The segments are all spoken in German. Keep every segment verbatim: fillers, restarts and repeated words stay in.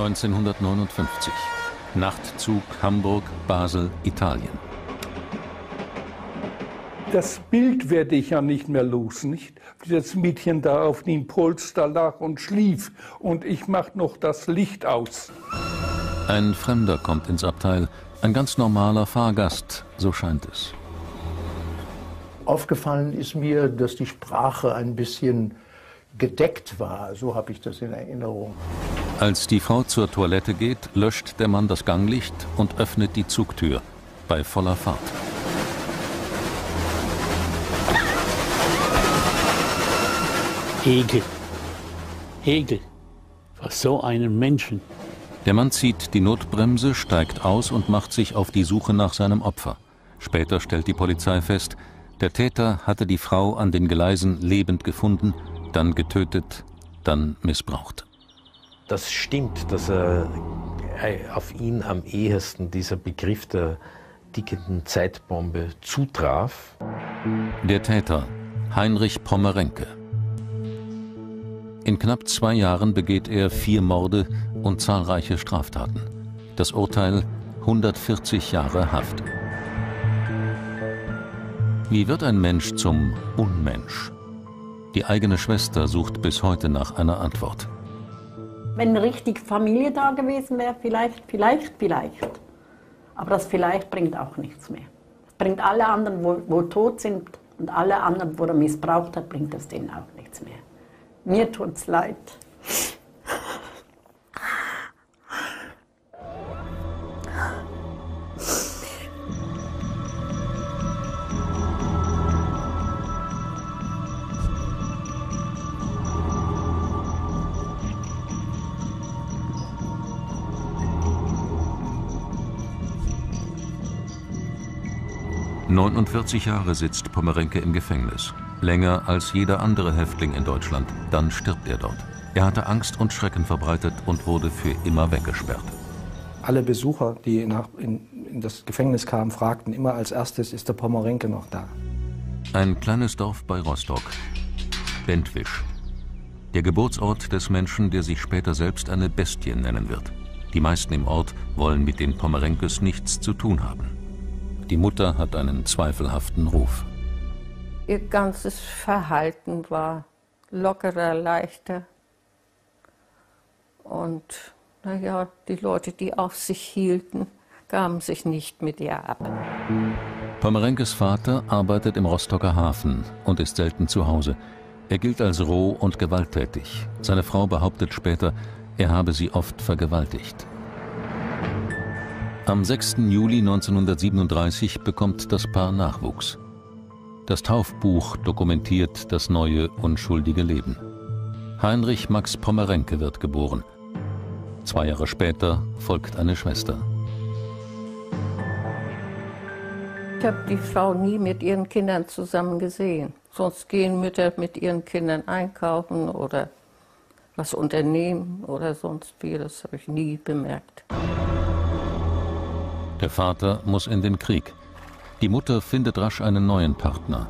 neunzehnhundertneunundfünfzig. Nachtzug Hamburg, Basel, Italien. Das Bild werde ich ja nicht mehr los, nicht? Wie das Mädchen da auf dem Polster lag und schlief. Und ich mach noch das Licht aus. Ein Fremder kommt ins Abteil. Ein ganz normaler Fahrgast, so scheint es. Aufgefallen ist mir, dass die Sprache ein bisschen gedeckt war. So habe ich das in Erinnerung. Als die Frau zur Toilette geht, löscht der Mann das Ganglicht und öffnet die Zugtür bei voller Fahrt. Ekel. Ekel. Was so einen Menschen. Der Mann zieht die Notbremse, steigt aus und macht sich auf die Suche nach seinem Opfer. Später stellt die Polizei fest, der Täter hatte die Frau an den Gleisen lebend gefunden, dann getötet, dann missbraucht. Das stimmt, dass er auf ihn am ehesten dieser Begriff der tickenden Zeitbombe zutraf. Der Täter, Heinrich Pommerenke. In knapp zwei Jahren begeht er vier Morde und zahlreiche Straftaten. Das Urteil: hundertvierzig Jahre Haft. Wie wird ein Mensch zum Unmensch? Die eigene Schwester sucht bis heute nach einer Antwort. Wenn richtig Familie da gewesen wäre, vielleicht, vielleicht, vielleicht. Aber das vielleicht bringt auch nichts mehr. Es bringt alle anderen, wo, wo tot sind, und alle anderen, wo er missbraucht hat, bringt es denen auch nichts mehr. Mir tut's leid. neunundvierzig Jahre sitzt Pommerenke im Gefängnis. Länger als jeder andere Häftling in Deutschland. Dann stirbt er dort. Er hatte Angst und Schrecken verbreitet und wurde für immer weggesperrt. Alle Besucher, die nach, in, in das Gefängnis kamen, fragten immer als erstes, ist der Pommerenke noch da? Ein kleines Dorf bei Rostock, Bentwisch. Der Geburtsort des Menschen, der sich später selbst eine Bestie nennen wird. Die meisten im Ort wollen mit den Pommerenkes nichts zu tun haben. Die Mutter hat einen zweifelhaften Ruf. Ihr ganzes Verhalten war lockerer, leichter. Und naja, die Leute, die auf sich hielten, gaben sich nicht mit ihr ab. Pommerenkes Vater arbeitet im Rostocker Hafen und ist selten zu Hause. Er gilt als roh und gewalttätig. Seine Frau behauptet später, er habe sie oft vergewaltigt. Am sechsten Juli neunzehnhundertsiebenunddreißig bekommt das Paar Nachwuchs. Das Taufbuch dokumentiert das neue, unschuldige Leben. Heinrich Max Pommerenke wird geboren. Zwei Jahre später folgt eine Schwester. Ich habe die Frau nie mit ihren Kindern zusammen gesehen. Sonst gehen Mütter mit ihren Kindern einkaufen oder was unternehmen oder sonst wie. Das habe ich nie bemerkt. Der Vater muss in den Krieg. Die Mutter findet rasch einen neuen Partner.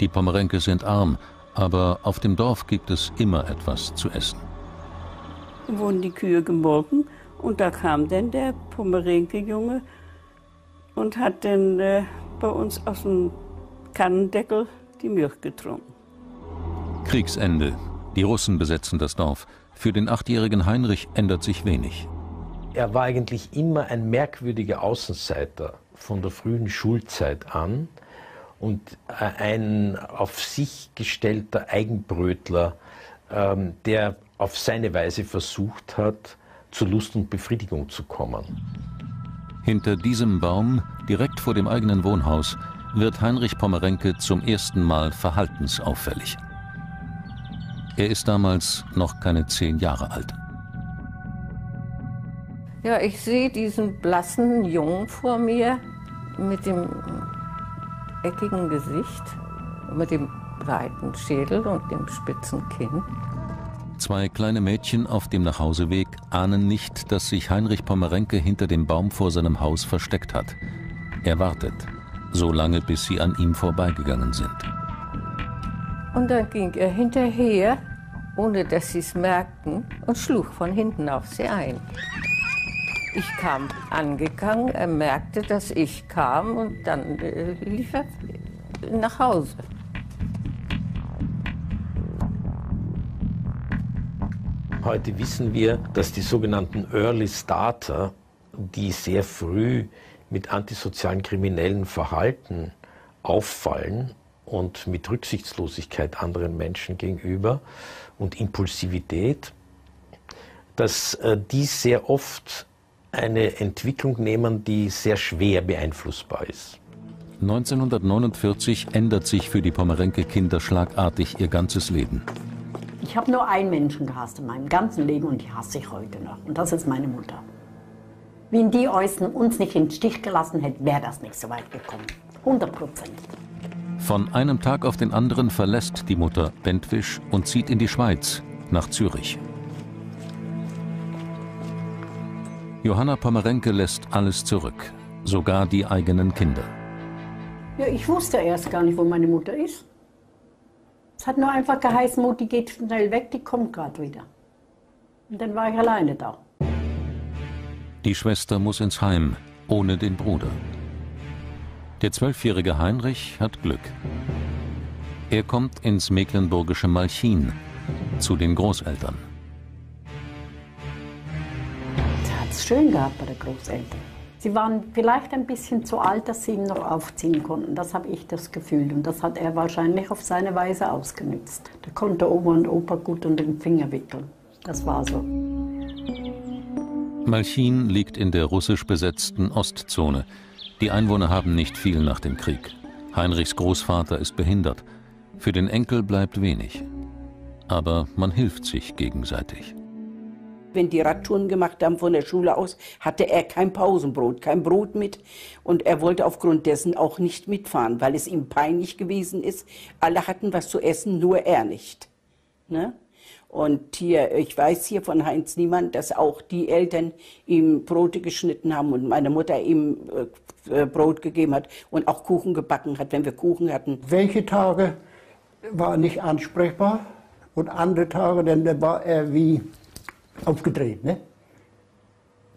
Die Pommerenke sind arm, aber auf dem Dorf gibt es immer etwas zu essen. Da wurden die Kühe gemolken und da kam dann der Pommerenke-Junge und hat dann äh, bei uns aus dem Kannendeckel die Milch getrunken. Kriegsende. Die Russen besetzen das Dorf. Für den achtjährigen Heinrich ändert sich wenig. Er war eigentlich immer ein merkwürdiger Außenseiter von der frühen Schulzeit an und ein auf sich gestellter Eigenbrötler, ähm, der auf seine Weise versucht hat, zu Lust und Befriedigung zu kommen. Hinter diesem Baum, direkt vor dem eigenen Wohnhaus, wird Heinrich Pommerenke zum ersten Mal verhaltensauffällig. Er ist damals noch keine zehn Jahre alt. Ja, ich sehe diesen blassen Jungen vor mir mit dem eckigen Gesicht, mit dem breiten Schädel und dem spitzen Kinn. Zwei kleine Mädchen auf dem Nachhauseweg ahnen nicht, dass sich Heinrich Pommerenke hinter dem Baum vor seinem Haus versteckt hat. Er wartet, so lange, bis sie an ihm vorbeigegangen sind. Und dann ging er hinterher ohne dass sie es merkten, und schlug von hinten auf sie ein. Ich kam angegangen, er merkte, dass ich kam, und dann äh, lief er nach Hause. Heute wissen wir, dass die sogenannten Early Starter, die sehr früh mit antisozialen kriminellen Verhalten auffallen und mit Rücksichtslosigkeit anderen Menschen gegenüber und Impulsivität, dass äh, die sehr oft eine Entwicklung nehmen, die sehr schwer beeinflussbar ist. neunzehnhundertneunundvierzig ändert sich für die Pommerenke-Kinder schlagartig ihr ganzes Leben. Ich habe nur einen Menschen gehasst in meinem ganzen Leben, und die hasse ich heute noch. Und das ist meine Mutter. Wenn die Äußern uns nicht im Stich gelassen hätte, wäre das nicht so weit gekommen. hundert Prozent. Von einem Tag auf den anderen verlässt die Mutter Bentwisch und zieht in die Schweiz, nach Zürich. Johanna Pommerenke lässt alles zurück, sogar die eigenen Kinder. Ja, ich wusste erst gar nicht, wo meine Mutter ist. Es hat nur einfach geheißen, Mutti geht schnell weg, die kommt gerade wieder. Und dann war ich alleine da. Die Schwester muss ins Heim, ohne den Bruder. Der zwölfjährige Heinrich hat Glück. Er kommt ins mecklenburgische Malchin, zu den Großeltern. Es schön gehabt bei den Großeltern. Sie waren vielleicht ein bisschen zu alt, dass sie ihn noch aufziehen konnten. Das habe ich das Gefühl. Und das hat er wahrscheinlich auf seine Weise ausgenützt. Da konnte Oma und Opa gut unter den Finger wickeln. Das war so. Malchin liegt in der russisch besetzten Ostzone. Die Einwohner haben nicht viel nach dem Krieg. Heinrichs Großvater ist behindert. Für den Enkel bleibt wenig. Aber man hilft sich gegenseitig. Wenn die Radtouren gemacht haben von der Schule aus, hatte er kein Pausenbrot, kein Brot mit. Und er wollte aufgrund dessen auch nicht mitfahren, weil es ihm peinlich gewesen ist. Alle hatten was zu essen, nur er nicht. Ne? Und hier, ich weiß hier von Heinz Niemann, dass auch die Eltern ihm Brote geschnitten haben und meine Mutter ihm äh, Brot gegeben hat und auch Kuchen gebacken hat, wenn wir Kuchen hatten. Welche Tage war er nicht ansprechbar und andere Tage, dann war er wie aufgedreht, ne?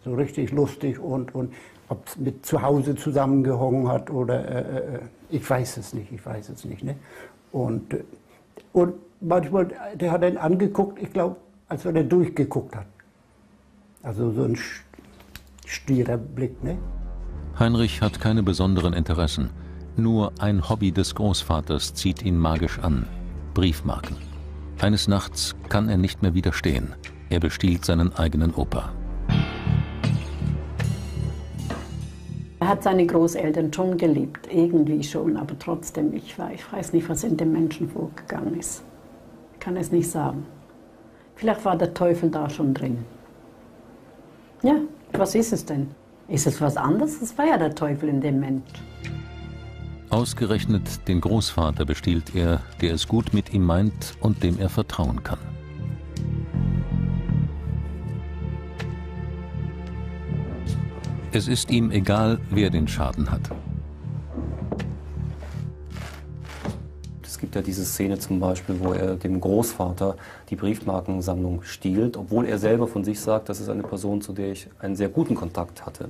So richtig lustig, und, und ob es mit zu Hause zusammengehungen hat oder äh, ich weiß es nicht, ich weiß es nicht, ne? Und, und manchmal, der hat ihn angeguckt, ich glaube, als wenn er durchgeguckt hat. Also so ein stierer Blick, ne? Heinrich hat keine besonderen Interessen. Nur ein Hobby des Großvaters zieht ihn magisch an: Briefmarken. Eines Nachts kann er nicht mehr widerstehen. Er bestiehlt seinen eigenen Opa. Er hat seine Großeltern schon geliebt, irgendwie schon, aber trotzdem, ich, war, ich weiß nicht, was in den Menschen vorgegangen ist. Ich kann es nicht sagen. Vielleicht war der Teufel da schon drin. Ja, was ist es denn? Ist es was anderes? Es war ja der Teufel in dem Mensch. Ausgerechnet den Großvater bestiehlt er, der es gut mit ihm meint und dem er vertrauen kann. Es ist ihm egal, wer den Schaden hat. Es gibt ja diese Szene zum Beispiel, wo er dem Großvater die Briefmarkensammlung stiehlt, obwohl er selber von sich sagt, das ist eine Person, zu der ich einen sehr guten Kontakt hatte.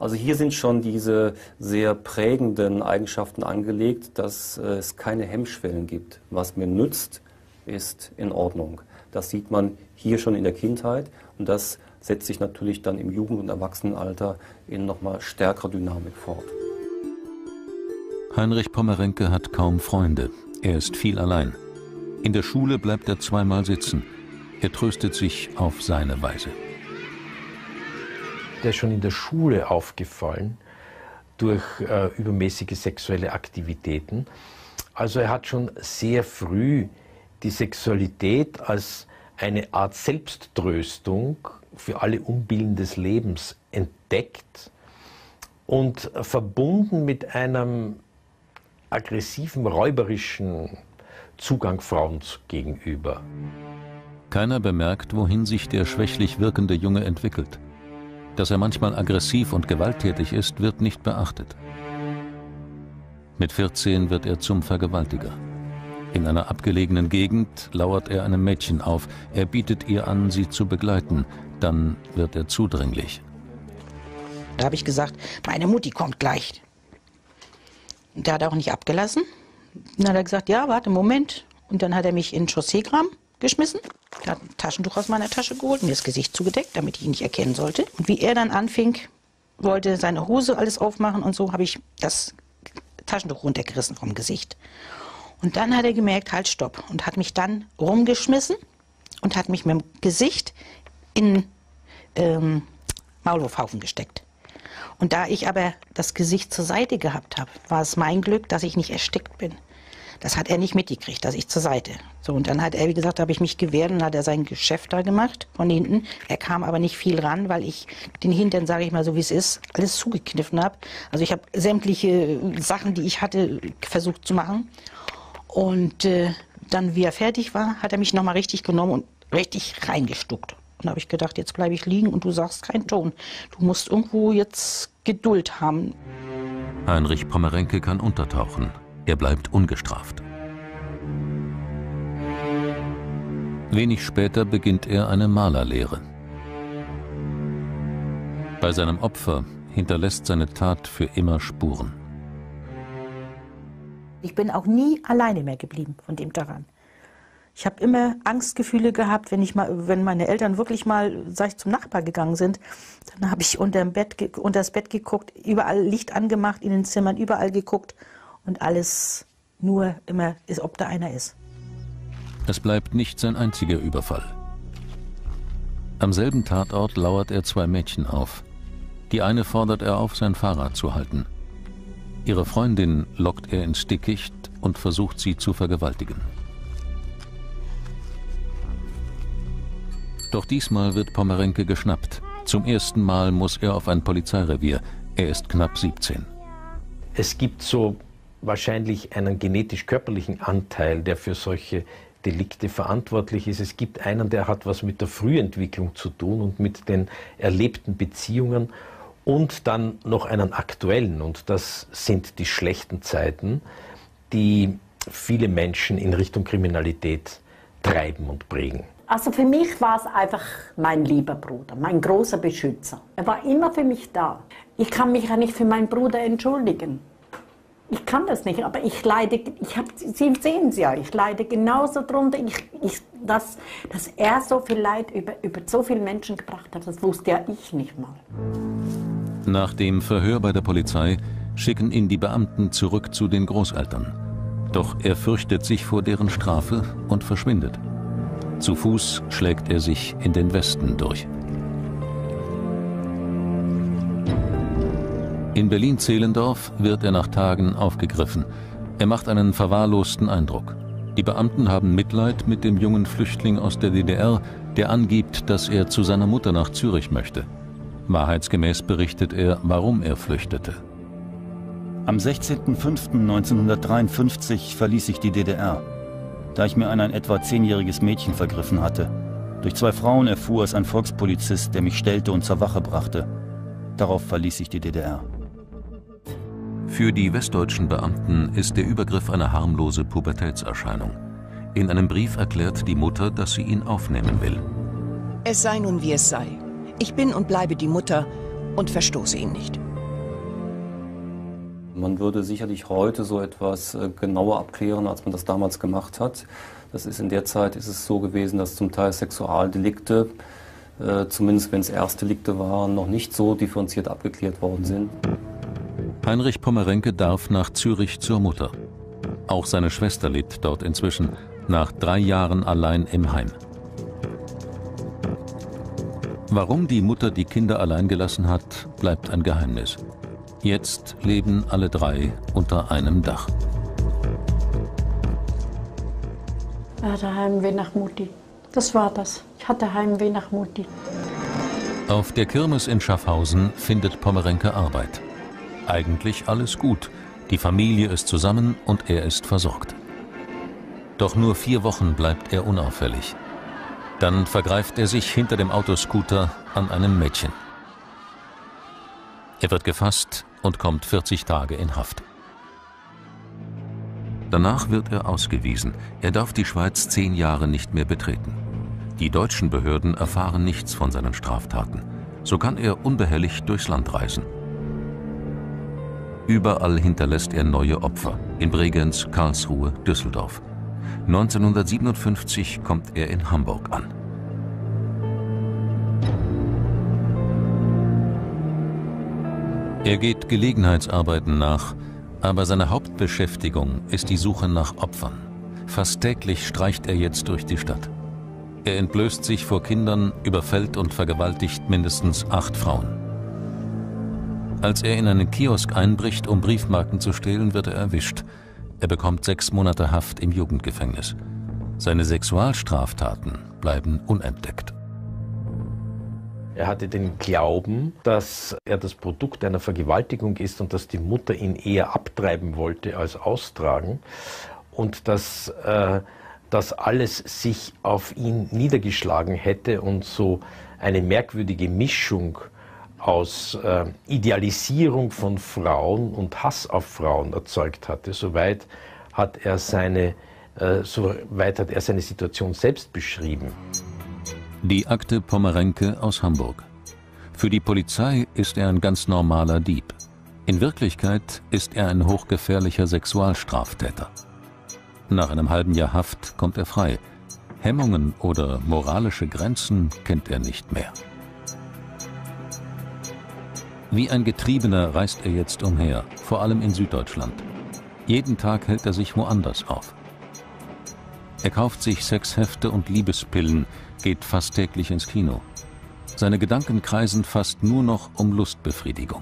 Also hier sind schon diese sehr prägenden Eigenschaften angelegt, dass es keine Hemmschwellen gibt. Was mir nützt, ist in Ordnung. Das sieht man hier schon in der Kindheit, und das setzt sich natürlich dann im Jugend- und Erwachsenenalter in nochmal stärkerer Dynamik fort. Heinrich Pommerenke hat kaum Freunde. Er ist viel allein. In der Schule bleibt er zweimal sitzen. Er tröstet sich auf seine Weise. Der ist schon in der Schule aufgefallen durch äh, übermäßige sexuelle Aktivitäten. Also er hat schon sehr früh die Sexualität als eine Art Selbsttröstung für alle Unbillen des Lebens entdeckt und verbunden mit einem aggressiven, räuberischen Zugang Frauen gegenüber. Keiner bemerkt, wohin sich der schwächlich wirkende Junge entwickelt. Dass er manchmal aggressiv und gewalttätig ist, wird nicht beachtet. Mit vierzehn wird er zum Vergewaltiger. In einer abgelegenen Gegend lauert er einem Mädchen auf. Er bietet ihr an, sie zu begleiten. Dann wird er zudringlich. Da habe ich gesagt, meine Mutti kommt gleich. Und der hat auch nicht abgelassen. Dann hat er gesagt, ja, warte, Moment. Und dann hat er mich in den Chausseegraben geschmissen. Er hat ein Taschentuch aus meiner Tasche geholt, mir das Gesicht zugedeckt, damit ich ihn nicht erkennen sollte. Und wie er dann anfing, wollte seine Hose alles aufmachen und so, habe ich das Taschentuch runtergerissen vom Gesicht. Und dann hat er gemerkt, halt, stopp. Und hat mich dann rumgeschmissen und hat mich mit dem Gesicht in ähm, Maulwurfhaufen gesteckt. Und da ich aber das Gesicht zur Seite gehabt habe, war es mein Glück, dass ich nicht erstickt bin. Das hat er nicht mitgekriegt, dass ich zur Seite. So, und dann hat er, wie gesagt, habe ich mich gewehrt und hat er sein Geschäft da gemacht von hinten. Er kam aber nicht viel ran, weil ich den Hintern, sage ich mal so wie es ist, alles zugekniffen habe. Also ich habe sämtliche Sachen, die ich hatte, versucht zu machen. Und äh, dann, wie er fertig war, hat er mich nochmal richtig genommen und richtig reingestuckt. Und da habe ich gedacht, jetzt bleibe ich liegen und du sagst keinen Ton. Du musst irgendwo jetzt Geduld haben. Heinrich Pommerenke kann untertauchen. Er bleibt ungestraft. Wenig später beginnt er eine Malerlehre. Bei seinem Opfer hinterlässt seine Tat für immer Spuren. Ich bin auch nie alleine mehr geblieben von dem Tag an. Ich habe immer Angstgefühle gehabt, wenn ich mal, wenn meine Eltern wirklich mal, sag ich, zum Nachbar gegangen sind, dann habe ich unter dem Bett, unter das Bett geguckt, überall Licht angemacht, in den Zimmern überall geguckt und alles nur immer, ist, ob da einer ist. Es bleibt nicht sein einziger Überfall. Am selben Tatort lauert er zwei Mädchen auf. Die eine fordert er auf, sein Fahrrad zu halten. Ihre Freundin lockt er ins Dickicht und versucht, sie zu vergewaltigen. Doch diesmal wird Pommerenke geschnappt. Zum ersten Mal muss er auf ein Polizeirevier. Er ist knapp siebzehn. Es gibt so wahrscheinlich einen genetisch-körperlichen Anteil, der für solche Delikte verantwortlich ist. Es gibt einen, der hat was mit der Frühentwicklung zu tun und mit den erlebten Beziehungen. Und dann noch einen aktuellen, und das sind die schlechten Zeiten, die viele Menschen in Richtung Kriminalität treiben und prägen. Also für mich war es einfach mein lieber Bruder, mein großer Beschützer. Er war immer für mich da. Ich kann mich ja nicht für meinen Bruder entschuldigen. Ich kann das nicht, aber ich leide, ich hab, Sie sehen es ja, ich leide genauso drunter. Ich, ich, dass, dass er so viel Leid über, über so viele Menschen gebracht hat, das wusste ja ich nicht mal. Nach dem Verhör bei der Polizei schicken ihn die Beamten zurück zu den Großeltern. Doch er fürchtet sich vor deren Strafe und verschwindet. Zu Fuß schlägt er sich in den Westen durch. In Berlin-Zehlendorf wird er nach Tagen aufgegriffen. Er macht einen verwahrlosten Eindruck. Die Beamten haben Mitleid mit dem jungen Flüchtling aus der D D R, der angibt, dass er zu seiner Mutter nach Zürich möchte. Wahrheitsgemäß berichtet er, warum er flüchtete. Am sechzehnten fünften neunzehnhundertdreiundfünfzig verließ ich die D D R, da ich mir an ein etwa zehnjähriges Mädchen vergriffen hatte. Durch zwei Frauen erfuhr es ein Volkspolizist, der mich stellte und zur Wache brachte. Darauf verließ ich die D D R. Für die westdeutschen Beamten ist der Übergriff eine harmlose Pubertätserscheinung. In einem Brief erklärt die Mutter, dass sie ihn aufnehmen will. Es sei nun wie es sei. Ich bin und bleibe die Mutter und verstoße ihn nicht. Man würde sicherlich heute so etwas genauer abklären, als man das damals gemacht hat. Das ist in der Zeit ist es so gewesen, dass zum Teil Sexualdelikte, äh, zumindest wenn es Erstdelikte waren, noch nicht so differenziert abgeklärt worden sind. Heinrich Pommerenke darf nach Zürich zur Mutter. Auch seine Schwester lebt dort inzwischen, nach drei Jahren allein im Heim. Warum die Mutter die Kinder allein gelassen hat, bleibt ein Geheimnis. Jetzt leben alle drei unter einem Dach. Ich hatte Heimweh nach Mutti. Das war das. Ich hatte Heimweh nach Mutti. Auf der Kirmes in Schaffhausen findet Pommerenke Arbeit. Eigentlich alles gut. Die Familie ist zusammen und er ist versorgt. Doch nur vier Wochen bleibt er unauffällig. Dann vergreift er sich hinter dem Autoscooter an einem Mädchen. Er wird gefasst und kommt vierzig Tage in Haft. Danach wird er ausgewiesen. Er darf die Schweiz zehn Jahre nicht mehr betreten. Die deutschen Behörden erfahren nichts von seinen Straftaten. So kann er unbehelligt durchs Land reisen. Überall hinterlässt er neue Opfer. In Bregenz, Karlsruhe, Düsseldorf. neunzehnhundertsiebenundfünfzig kommt er in Hamburg an. Er geht Gelegenheitsarbeiten nach, aber seine Hauptbeschäftigung ist die Suche nach Opfern. Fast täglich streicht er jetzt durch die Stadt. Er entblößt sich vor Kindern, überfällt und vergewaltigt mindestens acht Frauen. Als er in einen Kiosk einbricht, um Briefmarken zu stehlen, wird er erwischt. Er bekommt sechs Monate Haft im Jugendgefängnis. Seine Sexualstraftaten bleiben unentdeckt. Er hatte den Glauben, dass er das Produkt einer Vergewaltigung ist und dass die Mutter ihn eher abtreiben wollte als austragen und dass äh, das alles sich auf ihn niedergeschlagen hätte und so eine merkwürdige Mischung aus äh, Idealisierung von Frauen und Hass auf Frauen erzeugt hatte. Soweit hat er seine, äh, soweit hat er seine Situation selbst beschrieben. Die Akte Pommerenke aus Hamburg. Für die Polizei ist er ein ganz normaler Dieb. In Wirklichkeit ist er ein hochgefährlicher Sexualstraftäter. Nach einem halben Jahr Haft kommt er frei. Hemmungen oder moralische Grenzen kennt er nicht mehr. Wie ein Getriebener reist er jetzt umher, vor allem in Süddeutschland. Jeden Tag hält er sich woanders auf. Er kauft sich Sexhefte und Liebespillen, geht fast täglich ins Kino. Seine Gedanken kreisen fast nur noch um Lustbefriedigung.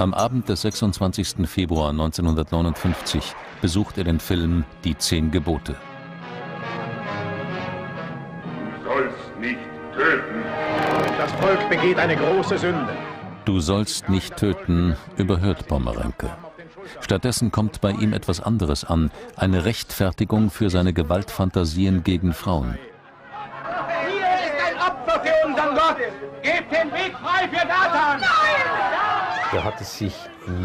Am Abend des sechsundzwanzigsten Februar neunzehnhundertneunundfünfzig besucht er den Film Die Zehn Gebote. Du sollst nicht töten. Das Volk begeht eine große Sünde. Du sollst nicht töten, überhört Pommerenke. Stattdessen kommt bei ihm etwas anderes an, eine Rechtfertigung für seine Gewaltfantasien gegen Frauen. Hier ist ein Opfer für unseren Gott! Gebt den Weg frei für Nathan! Er hatte sich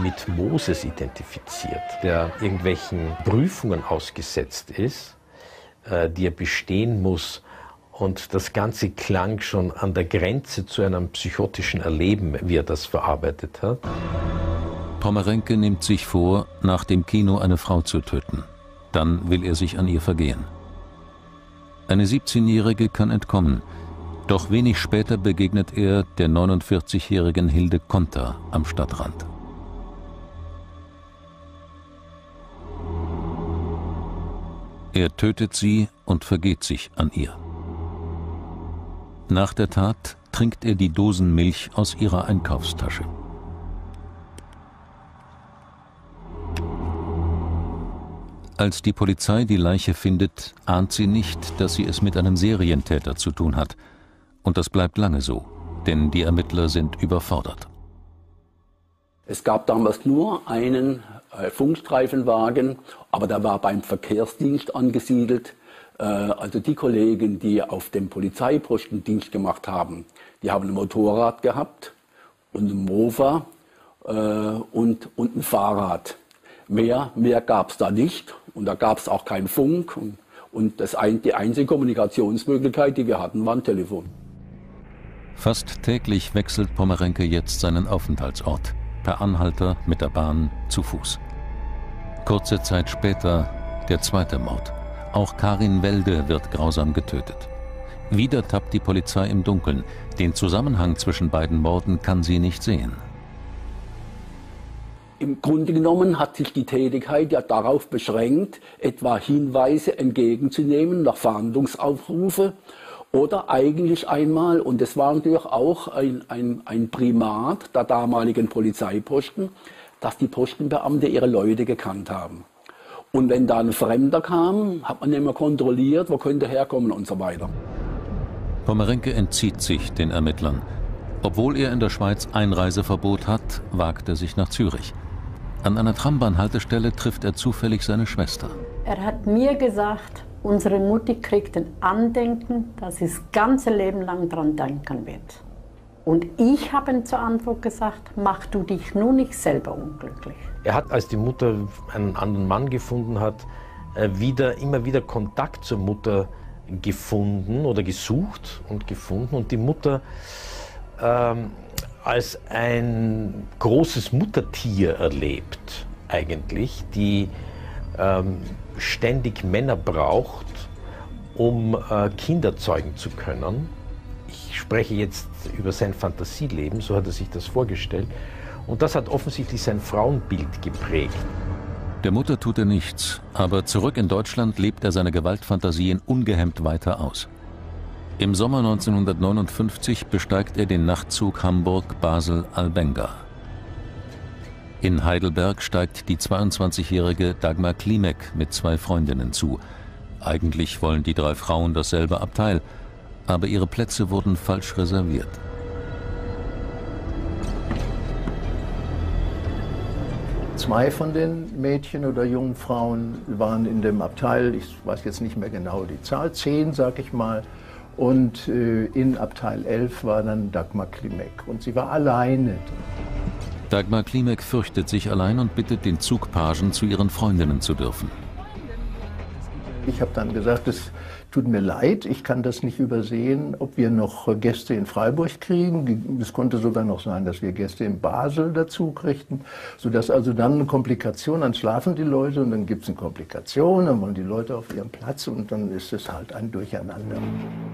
mit Moses identifiziert, der irgendwelchen Prüfungen ausgesetzt ist, die er bestehen muss. Und das Ganze klang schon an der Grenze zu einem psychotischen Erleben, wie er das verarbeitet hat. Pommerenke nimmt sich vor, nach dem Kino eine Frau zu töten. Dann will er sich an ihr vergehen. Eine siebzehnjährige kann entkommen. Doch wenig später begegnet er der neunundvierzigjährigen Hilde Konter am Stadtrand. Er tötet sie und vergeht sich an ihr. Nach der Tat trinkt er die Dosenmilch aus ihrer Einkaufstasche. Als die Polizei die Leiche findet, ahnt sie nicht, dass sie es mit einem Serientäter zu tun hat. Und das bleibt lange so, denn die Ermittler sind überfordert. Es gab damals nur einen Funkstreifenwagen, aber der war beim Verkehrsdienst angesiedelt. Also die Kollegen, die auf dem Polizeiposten Dienst gemacht haben, die haben ein Motorrad gehabt und ein Mofa äh, und, und ein Fahrrad. Mehr, mehr gab es da nicht und da gab es auch keinen Funk. Und, und das ein, die einzige Kommunikationsmöglichkeit, die wir hatten, war ein Telefon. Fast täglich wechselt Pommerenke jetzt seinen Aufenthaltsort. Per Anhalter, mit der Bahn, zu Fuß. Kurze Zeit später der zweite Mord. Auch Karin Welde wird grausam getötet. Wieder tappt die Polizei im Dunkeln. Den Zusammenhang zwischen beiden Morden kann sie nicht sehen. Im Grunde genommen hat sich die Tätigkeit ja darauf beschränkt, etwa Hinweise entgegenzunehmen nach Fahndungsaufrufe oder eigentlich einmal, und das war natürlich auch ein, ein, ein Primat der damaligen Polizeiposten, dass die Postenbeamte ihre Leute gekannt haben. Und wenn da ein Fremder kam, hat man immer kontrolliert, wo könnte er herkommen und so weiter. Pommerenke entzieht sich den Ermittlern. Obwohl er in der Schweiz Einreiseverbot hat, wagt er sich nach Zürich. An einer Trambahnhaltestelle trifft er zufällig seine Schwester. Er hat mir gesagt, unsere Mutti kriegt ein Andenken, dass sie das ganze Leben lang dran denken wird. Und ich habe ihm zur Antwort gesagt, mach du dich nur nicht selber unglücklich. Er hat, als die Mutter einen anderen Mann gefunden hat, wieder, immer wieder Kontakt zur Mutter gefunden oder gesucht und gefunden. Und die Mutter ähm, als ein großes Muttertier erlebt, eigentlich, die ähm, ständig Männer braucht, um äh, Kinder zeugen zu können. Ich spreche jetzt über sein Fantasieleben, so hat er sich das vorgestellt. Und das hat offensichtlich sein Frauenbild geprägt. Der Mutter tut er nichts, aber zurück in Deutschland lebt er seine Gewaltfantasien ungehemmt weiter aus. Im Sommer neunzehnhundertneunundfünfzig besteigt er den Nachtzug Hamburg-Basel-Albenga. In Heidelberg steigt die zweiundzwanzigjährige Dagmar Klimek mit zwei Freundinnen zu. Eigentlich wollen die drei Frauen dasselbe Abteil, aber ihre Plätze wurden falsch reserviert. Zwei von den Mädchen oder jungen Frauen waren in dem Abteil, ich weiß jetzt nicht mehr genau die Zahl, zehn, sag ich mal. Und äh, in Abteil elf war dann Dagmar Klimek. Und sie war alleine. Dagmar Klimek fürchtet sich allein und bittet den Zugpagen, zu ihren Freundinnen zu dürfen. Ich habe dann gesagt, es tut mir leid, ich kann das nicht übersehen, ob wir noch Gäste in Freiburg kriegen. Es konnte sogar noch sein, dass wir Gäste in Basel dazu kriegten, sodass also dann eine Komplikation, dann schlafen die Leute und dann gibt es eine Komplikation, dann wollen die Leute auf ihren Platz und dann ist es halt ein Durcheinander.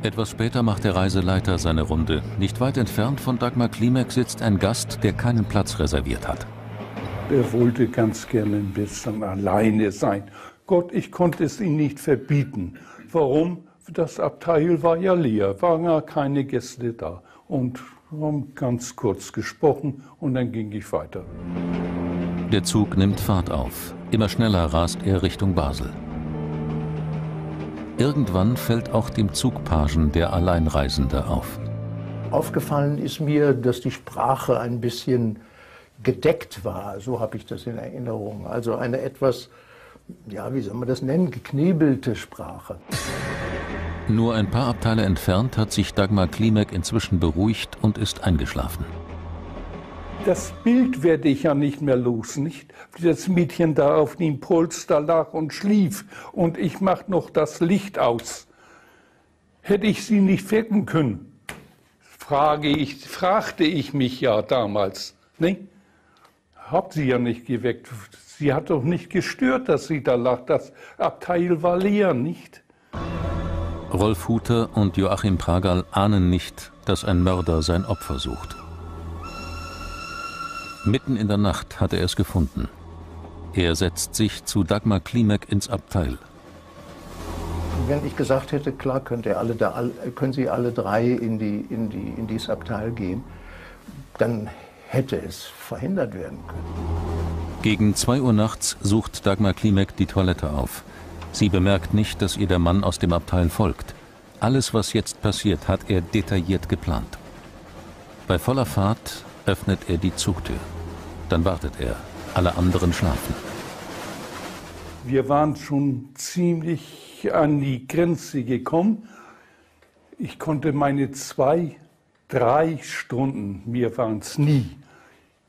Etwas später macht der Reiseleiter seine Runde. Nicht weit entfernt von Dagmar Klimek sitzt ein Gast, der keinen Platz reserviert hat. Er wollte ganz gerne ein bisschen alleine sein. Gott, ich konnte es ihm nicht verbieten. Warum? Das Abteil war ja leer, waren ja keine Gäste da. Und haben ganz kurz gesprochen und dann ging ich weiter. Der Zug nimmt Fahrt auf. Immer schneller rast er Richtung Basel. Irgendwann fällt auch dem Zugpagen der Alleinreisende auf. Aufgefallen ist mir, dass die Sprache ein bisschen gedeckt war. So habe ich das in Erinnerung. Also eine etwas... ja, wie soll man das nennen, geknebelte Sprache. Nur ein paar Abteile entfernt hat sich Dagmar Klimek inzwischen beruhigt und ist eingeschlafen. Das Bild werde ich ja nicht mehr los, nicht? Wie das Mädchen da auf dem Polster lag und schlief und ich mach noch das Licht aus. Hätte ich sie nicht wecken können, frage ich, fragte ich mich ja damals. Ne? Hab sie ja nicht geweckt. Sie hat doch nicht gestört, dass sie da lag. Das Abteil war leer, nicht? Rolf Huter und Joachim Pragerl ahnen nicht, dass ein Mörder sein Opfer sucht. Mitten in der Nacht hat er es gefunden. Er setzt sich zu Dagmar Klimek ins Abteil. Wenn ich gesagt hätte, klar, könnt ihr alle da, können Sie alle drei in, die, in, die, in dieses Abteil gehen, dann hätte es verhindert werden können. Gegen zwei Uhr nachts sucht Dagmar Klimek die Toilette auf. Sie bemerkt nicht, dass ihr der Mann aus dem Abteil folgt. Alles, was jetzt passiert, hat er detailliert geplant. Bei voller Fahrt öffnet er die Zugtür. Dann wartet er. Alle anderen schlafen. Wir waren schon ziemlich an die Grenze gekommen. Ich konnte meine zwei, drei Stunden, mir waren es nie,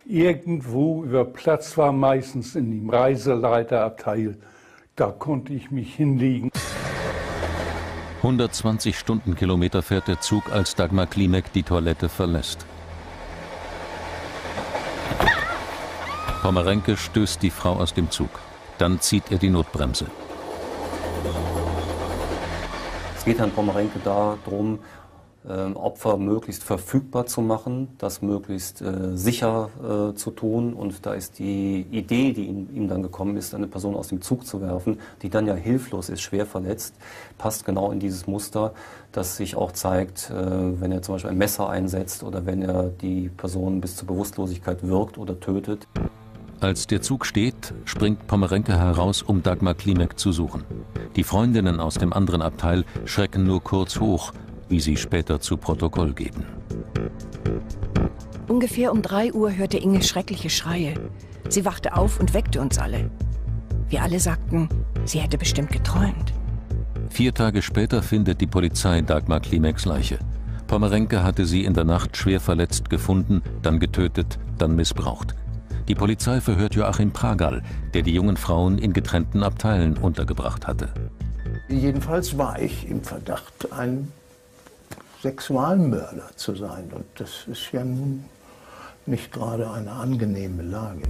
irgendwo über Platz war, meistens in dem Reiseleiterabteil. Da konnte ich mich hinlegen. hundertzwanzig Stundenkilometer fährt der Zug, als Dagmar Klimek die Toilette verlässt. Pommerenke stößt die Frau aus dem Zug. Dann zieht er die Notbremse. Es geht Herrn Pommerenke darum, Opfer möglichst verfügbar zu machen, das möglichst äh, sicher äh, zu tun. Und da ist die Idee, die ihm, ihm dann gekommen ist, eine Person aus dem Zug zu werfen, die dann ja hilflos ist, schwer verletzt, passt genau in dieses Muster, das sich auch zeigt, äh, wenn er zum Beispiel ein Messer einsetzt oder wenn er die Person bis zur Bewusstlosigkeit wirkt oder tötet. Als der Zug steht, springt Pommerenke heraus, um Dagmar Klimek zu suchen. Die Freundinnen aus dem anderen Abteil schrecken nur kurz hoch, wie sie später zu Protokoll geben. Ungefähr um drei Uhr hörte Inge schreckliche Schreie. Sie wachte auf und weckte uns alle. Wir alle sagten, sie hätte bestimmt geträumt. Vier Tage später findet die Polizei Dagmar Klimeks Leiche. Pommerenke hatte sie in der Nacht schwer verletzt gefunden, dann getötet, dann missbraucht. Die Polizei verhört Joachim Pragal, der die jungen Frauen in getrennten Abteilen untergebracht hatte. Jedenfalls war ich im Verdacht, ein Sexualmörder zu sein. Und das ist ja nun nicht gerade eine angenehme Lage.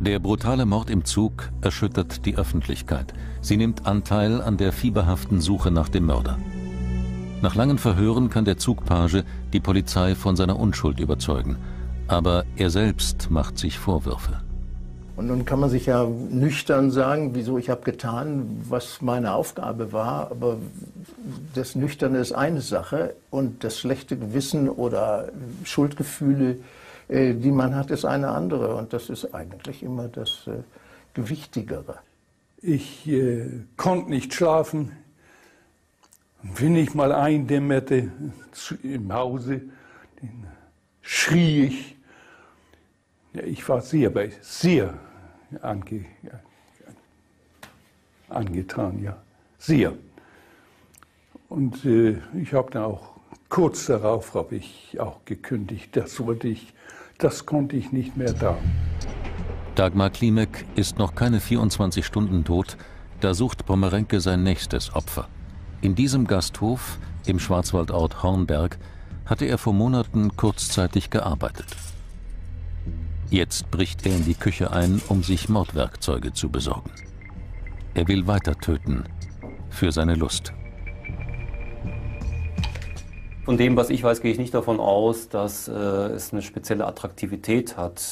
Der brutale Mord im Zug erschüttert die Öffentlichkeit. Sie nimmt Anteil an der fieberhaften Suche nach dem Mörder. Nach langen Verhören kann der Zugpage die Polizei von seiner Unschuld überzeugen. Aber er selbst macht sich Vorwürfe. Und nun kann man sich ja nüchtern sagen, wieso ich habe getan, was meine Aufgabe war. Aber das Nüchterne ist eine Sache und das schlechte Gewissen oder Schuldgefühle, die man hat, ist eine andere. Und das ist eigentlich immer das äh, Gewichtigere. Ich äh, konnte nicht schlafen. Wenn ich mal eindämmerte im Hause, dann schrie ich. Ja, ich war sehr, sehr ange, angetan, ja, sehr. Und äh, ich habe dann auch, kurz darauf habe ich auch gekündigt, das wollte ich, das konnte ich nicht mehr da. Dagmar Klimek ist noch keine vierundzwanzig Stunden tot, da sucht Pommerenke sein nächstes Opfer. In diesem Gasthof, im Schwarzwaldort Hornberg, hatte er vor Monaten kurzzeitig gearbeitet. Jetzt bricht er in die Küche ein, um sich Mordwerkzeuge zu besorgen. Er will weiter töten, für seine Lust. Von dem, was ich weiß, gehe ich nicht davon aus, dass äh, es eine spezielle Attraktivität hat,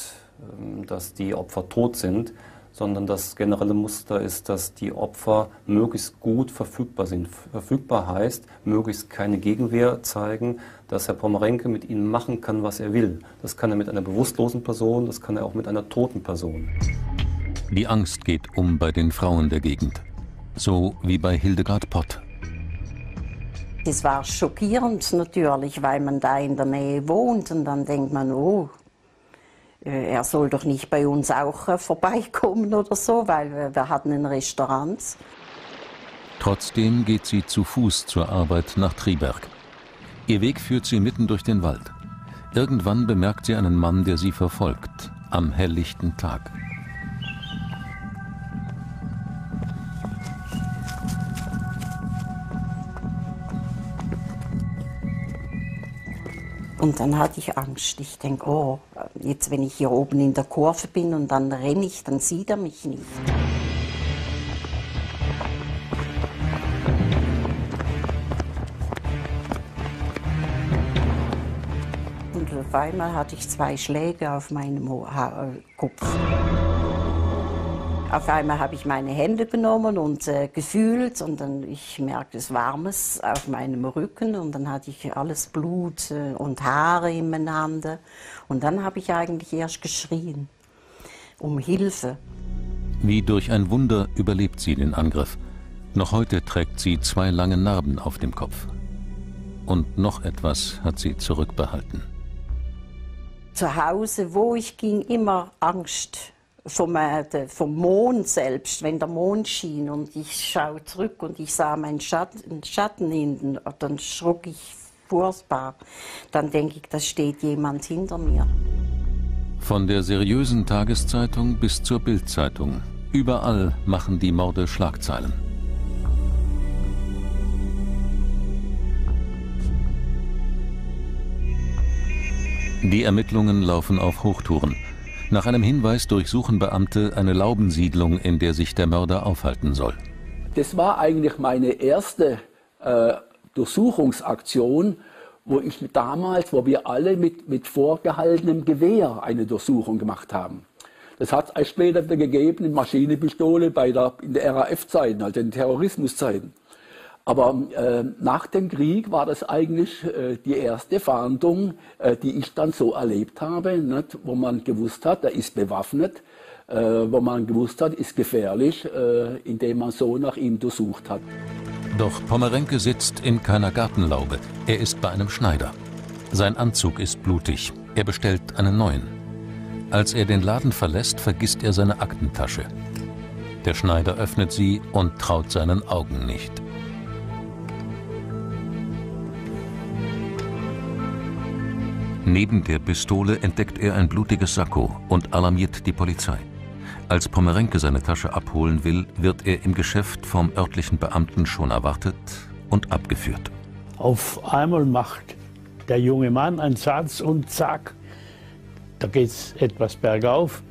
ähm, dass die Opfer tot sind, sondern das generelle Muster ist, dass die Opfer möglichst gut verfügbar sind. Verfügbar heißt, möglichst keine Gegenwehr zeigen, dass Herr Pommerenke mit ihnen machen kann, was er will. Das kann er mit einer bewusstlosen Person, das kann er auch mit einer toten Person. Die Angst geht um bei den Frauen der Gegend, so wie bei Hildegard Pott. Es war schockierend natürlich, weil man da in der Nähe wohnt und dann denkt man, oh, er soll doch nicht bei uns auch vorbeikommen oder so, weil wir hatten ein Restaurant. Trotzdem geht sie zu Fuß zur Arbeit nach Triberg. Ihr Weg führt sie mitten durch den Wald. Irgendwann bemerkt sie einen Mann, der sie verfolgt, am helllichten Tag. Und dann hatte ich Angst. Ich denke, oh, jetzt wenn ich hier oben in der Kurve bin und dann renne ich, dann sieht er mich nicht. Und auf einmal hatte ich zwei Schläge auf meinem Kopf. Auf einmal habe ich meine Hände genommen und äh, gefühlt und dann ich merkte es Warmes auf meinem Rücken und dann hatte ich alles Blut äh, und Haare ineinander und dann habe ich eigentlich erst geschrien um Hilfe. Wie durch ein Wunder überlebt sie den Angriff. Noch heute trägt sie zwei lange Narben auf dem Kopf. Und noch etwas hat sie zurückbehalten. Zu Hause, wo ich ging, immer Angst. Vom, vom Mond selbst, wenn der Mond schien und ich schaue zurück und ich sah meinen Schatten, Schatten hinten, dann schrock ich furchtbar. Dann denke ich, da steht jemand hinter mir. Von der seriösen Tageszeitung bis zur Bildzeitung. Überall machen die Morde Schlagzeilen. Die Ermittlungen laufen auf Hochtouren. Nach einem Hinweis durchsuchen Beamte eine Laubensiedlung, in der sich der Mörder aufhalten soll. Das war eigentlich meine erste äh, Durchsuchungsaktion, wo ich damals, wo wir alle mit, mit vorgehaltenem Gewehr eine Durchsuchung gemacht haben. Das hat es später wieder gegeben in Maschinenpistole bei der, in der R A F-Zeiten, also in Terrorismuszeiten. Aber äh, nach dem Krieg war das eigentlich äh, die erste Fahndung, äh, die ich dann so erlebt habe, nicht? Wo man gewusst hat, er ist bewaffnet, äh, wo man gewusst hat, ist gefährlich, äh, indem man so nach ihm durchsucht hat. Doch Pommerenke sitzt in keiner Gartenlaube. Er ist bei einem Schneider. Sein Anzug ist blutig. Er bestellt einen neuen. Als er den Laden verlässt, vergisst er seine Aktentasche. Der Schneider öffnet sie und traut seinen Augen nicht. Neben der Pistole entdeckt er ein blutiges Sakko und alarmiert die Polizei. Als Pommerenke seine Tasche abholen will, wird er im Geschäft vom örtlichen Beamten schon erwartet und abgeführt. Auf einmal macht der junge Mann einen Satz und zack, da geht es etwas bergauf,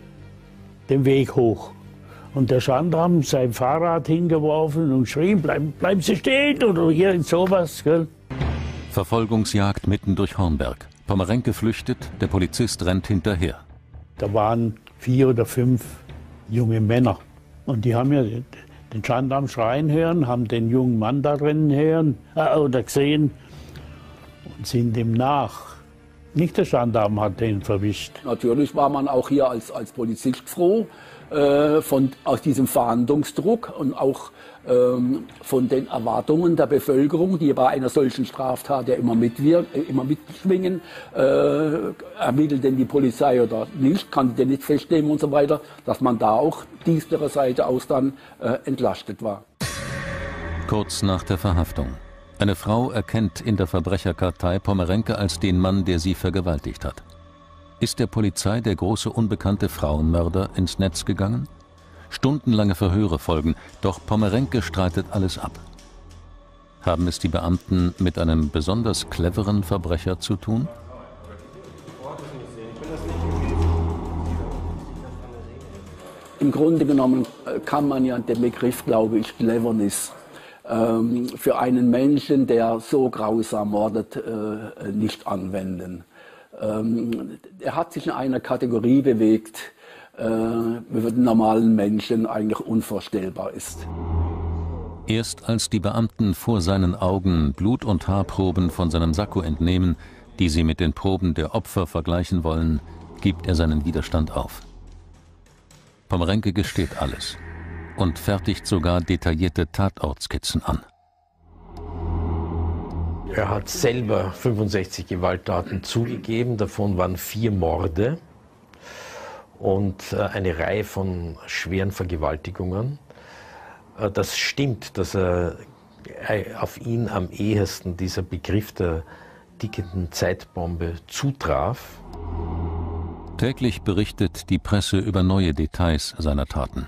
den Weg hoch. Und der Schandram sein Fahrrad hingeworfen und schrie, bleiben, bleiben Sie stehen oder irgend sowas. Gell? Verfolgungsjagd mitten durch Hornberg. Pommerenke flüchtet, der Polizist rennt hinterher. Da waren vier oder fünf junge Männer. Und die haben ja den Schandram schreien hören, haben den jungen Mann da rennen hören äh, oder gesehen und sind ihm nach. Nicht der Schandram hat den verwischt. Natürlich war man auch hier als, als Polizist froh, äh, von, aus diesem Fahndungsdruck und auch ähm, von den Erwartungen der Bevölkerung, die bei einer solchen Straftat ja immer, mitwirkt, äh, immer mitschwingen, äh, ermittelt denn die Polizei oder nicht, kann die denn nicht festnehmen und so weiter, dass man da auch dieser Seite aus dann äh, entlastet war. Kurz nach der Verhaftung. Eine Frau erkennt in der Verbrecherkartei Pommerenke als den Mann, der sie vergewaltigt hat. Ist der Polizei der große unbekannte Frauenmörder ins Netz gegangen? Stundenlange Verhöre folgen, doch Pommerenke streitet alles ab. Haben es die Beamten mit einem besonders cleveren Verbrecher zu tun? Im Grunde genommen kann man ja den Begriff, glaube ich, Cleverness für einen Menschen, der so grausam mordet, nicht anwenden. Er hat sich in einer Kategorie bewegt, die für den normalen Menschen eigentlich unvorstellbar ist. Erst als die Beamten vor seinen Augen Blut- und Haarproben von seinem Sakko entnehmen, die sie mit den Proben der Opfer vergleichen wollen, gibt er seinen Widerstand auf. Pommerenke gesteht alles und fertigt sogar detaillierte Tatortskizzen an. Er hat selber fünfundsechzig Gewalttaten zugegeben, davon waren vier Morde und eine Reihe von schweren Vergewaltigungen. Das stimmt, dass er auf ihn am ehesten dieser Begriff der tickenden Zeitbombe zutraf. Täglich berichtet die Presse über neue Details seiner Taten.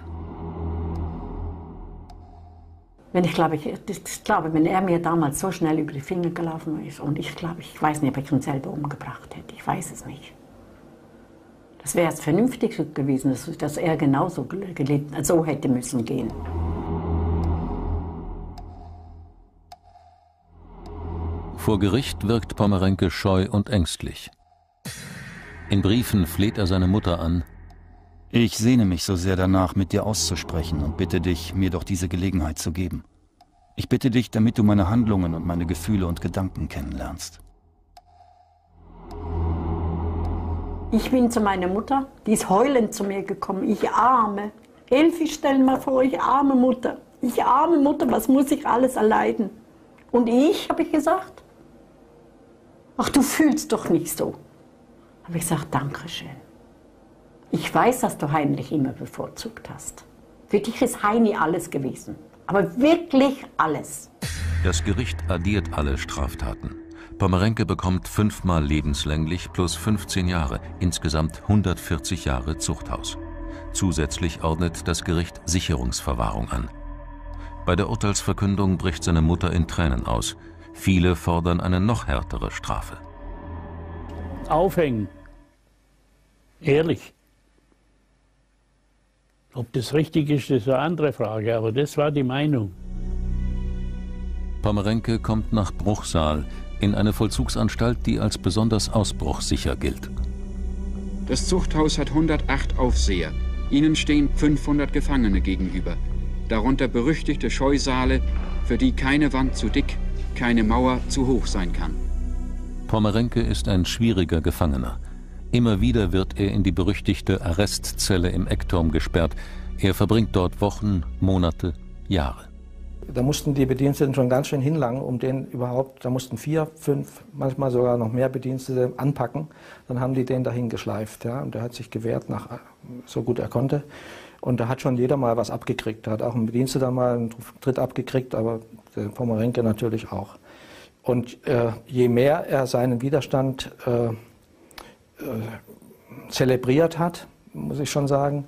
Wenn ich glaube, ich, ich glaube, wenn er mir damals so schnell über die Finger gelaufen ist und ich glaube, ich weiß nicht, ob ich ihn selber umgebracht hätte, ich weiß es nicht. Das wäre das Vernünftigste gewesen, dass, dass er genauso gelebt, so hätte müssen gehen. Vor Gericht wirkt Pommerenke scheu und ängstlich. In Briefen fleht er seine Mutter an. Ich sehne mich so sehr danach, mit dir auszusprechen und bitte dich, mir doch diese Gelegenheit zu geben. Ich bitte dich, damit du meine Handlungen und meine Gefühle und Gedanken kennenlernst. Ich bin zu meiner Mutter, die ist heulend zu mir gekommen. Ich arme. Elfi, stell mal vor, ich arme Mutter. Ich arme Mutter, was muss ich alles erleiden? Und ich, habe ich gesagt, ach, du fühlst doch nicht so. Habe ich gesagt, Dankeschön. Ich weiß, dass du Heinrich immer bevorzugt hast. Für dich ist Heini alles gewesen. Aber wirklich alles. Das Gericht addiert alle Straftaten. Pommerenke bekommt fünfmal lebenslänglich plus fünfzehn Jahre, insgesamt hundertvierzig Jahre Zuchthaus. Zusätzlich ordnet das Gericht Sicherungsverwahrung an. Bei der Urteilsverkündung bricht seine Mutter in Tränen aus. Viele fordern eine noch härtere Strafe. Aufhängen. Ehrlich. Ob das richtig ist, ist eine andere Frage, aber das war die Meinung. Pommerenke kommt nach Bruchsal in eine Vollzugsanstalt, die als besonders ausbruchsicher gilt. Das Zuchthaus hat hundertacht Aufseher. Ihnen stehen fünfhundert Gefangene gegenüber. Darunter berüchtigte Scheusale, für die keine Wand zu dick, keine Mauer zu hoch sein kann. Pommerenke ist ein schwieriger Gefangener. Immer wieder wird er in die berüchtigte Arrestzelle im Eckturm gesperrt. Er verbringt dort Wochen, Monate, Jahre. Da mussten die Bediensteten schon ganz schön hinlangen, um den überhaupt, da mussten vier, fünf, manchmal sogar noch mehr Bedienstete anpacken. Dann haben die den dahin geschleift. Ja, und der hat sich gewehrt, nach, so gut er konnte. Und da hat schon jeder mal was abgekriegt. Da hat auch ein Bediensteter mal einen Tritt abgekriegt, aber der Pommerenke natürlich auch. Und äh, je mehr er seinen Widerstand äh, äh, zelebriert hat, muss ich schon sagen,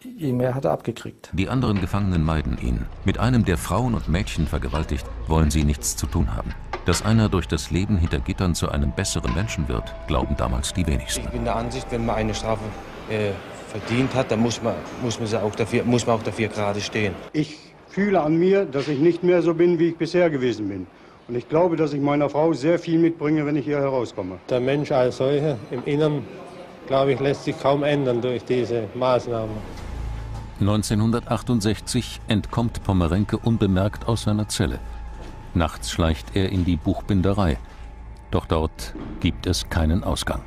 je mehr hat er abgekriegt. Die anderen Gefangenen meiden ihn. Mit einem, der Frauen und Mädchen vergewaltigt, wollen sie nichts zu tun haben. Dass einer durch das Leben hinter Gittern zu einem besseren Menschen wird, glauben damals die wenigsten. Ich bin der Ansicht, wenn man eine Strafe äh, verdient hat, dann muss man, muss man auch dafür, muss man auch dafür gerade stehen. Ich fühle an mir, dass ich nicht mehr so bin, wie ich bisher gewesen bin. Und ich glaube, dass ich meiner Frau sehr viel mitbringe, wenn ich hier herauskomme. Der Mensch als solcher im Inneren, glaube ich, lässt sich kaum ändern durch diese Maßnahmen. neunzehnhundertachtundsechzig entkommt Pommerenke unbemerkt aus seiner Zelle. Nachts schleicht er in die Buchbinderei, doch dort gibt es keinen Ausgang.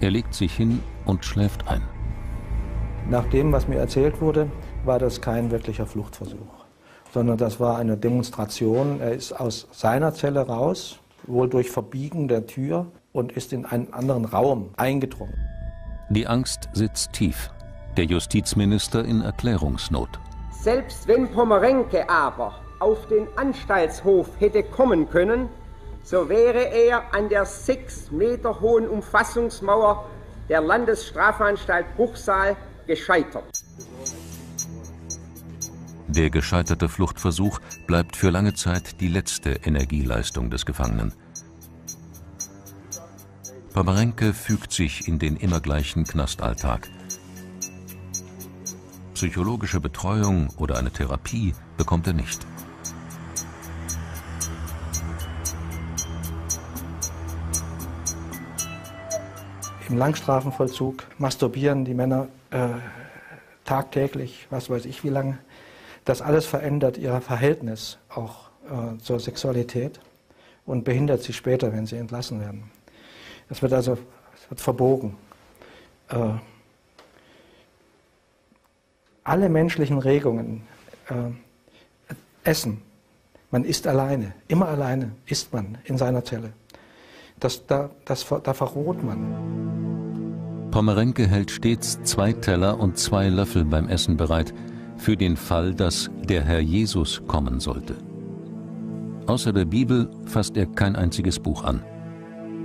Er legt sich hin und schläft ein. Nach dem, was mir erzählt wurde, war das kein wirklicher Fluchtversuch, sondern das war eine Demonstration. Er ist aus seiner Zelle raus, wohl durch Verbiegen der Tür, und ist in einen anderen Raum eingedrungen. Die Angst sitzt tief. Der Justizminister in Erklärungsnot. Selbst wenn Pommerenke aber auf den Anstaltshof hätte kommen können, so wäre er an der sechs Meter hohen Umfassungsmauer der Landesstrafanstalt Bruchsal gescheitert. Der gescheiterte Fluchtversuch bleibt für lange Zeit die letzte Energieleistung des Gefangenen. Pommerenke fügt sich in den immer gleichen Knastalltag. Psychologische Betreuung oder eine Therapie bekommt er nicht. Im Langstrafenvollzug masturbieren die Männer äh, tagtäglich, was weiß ich wie lange. Das alles verändert ihr Verhältnis auch äh, zur Sexualität und behindert sie später, wenn sie entlassen werden. Das wird also das wird verbogen. Äh, Alle menschlichen Regungen, äh, Essen, man isst alleine, immer alleine isst man in seiner Zelle. Das, da, das, da verroht man. Pommerenke hält stets zwei Teller und zwei Löffel beim Essen bereit, für den Fall, dass der Herr Jesus kommen sollte. Außer der Bibel fasst er kein einziges Buch an.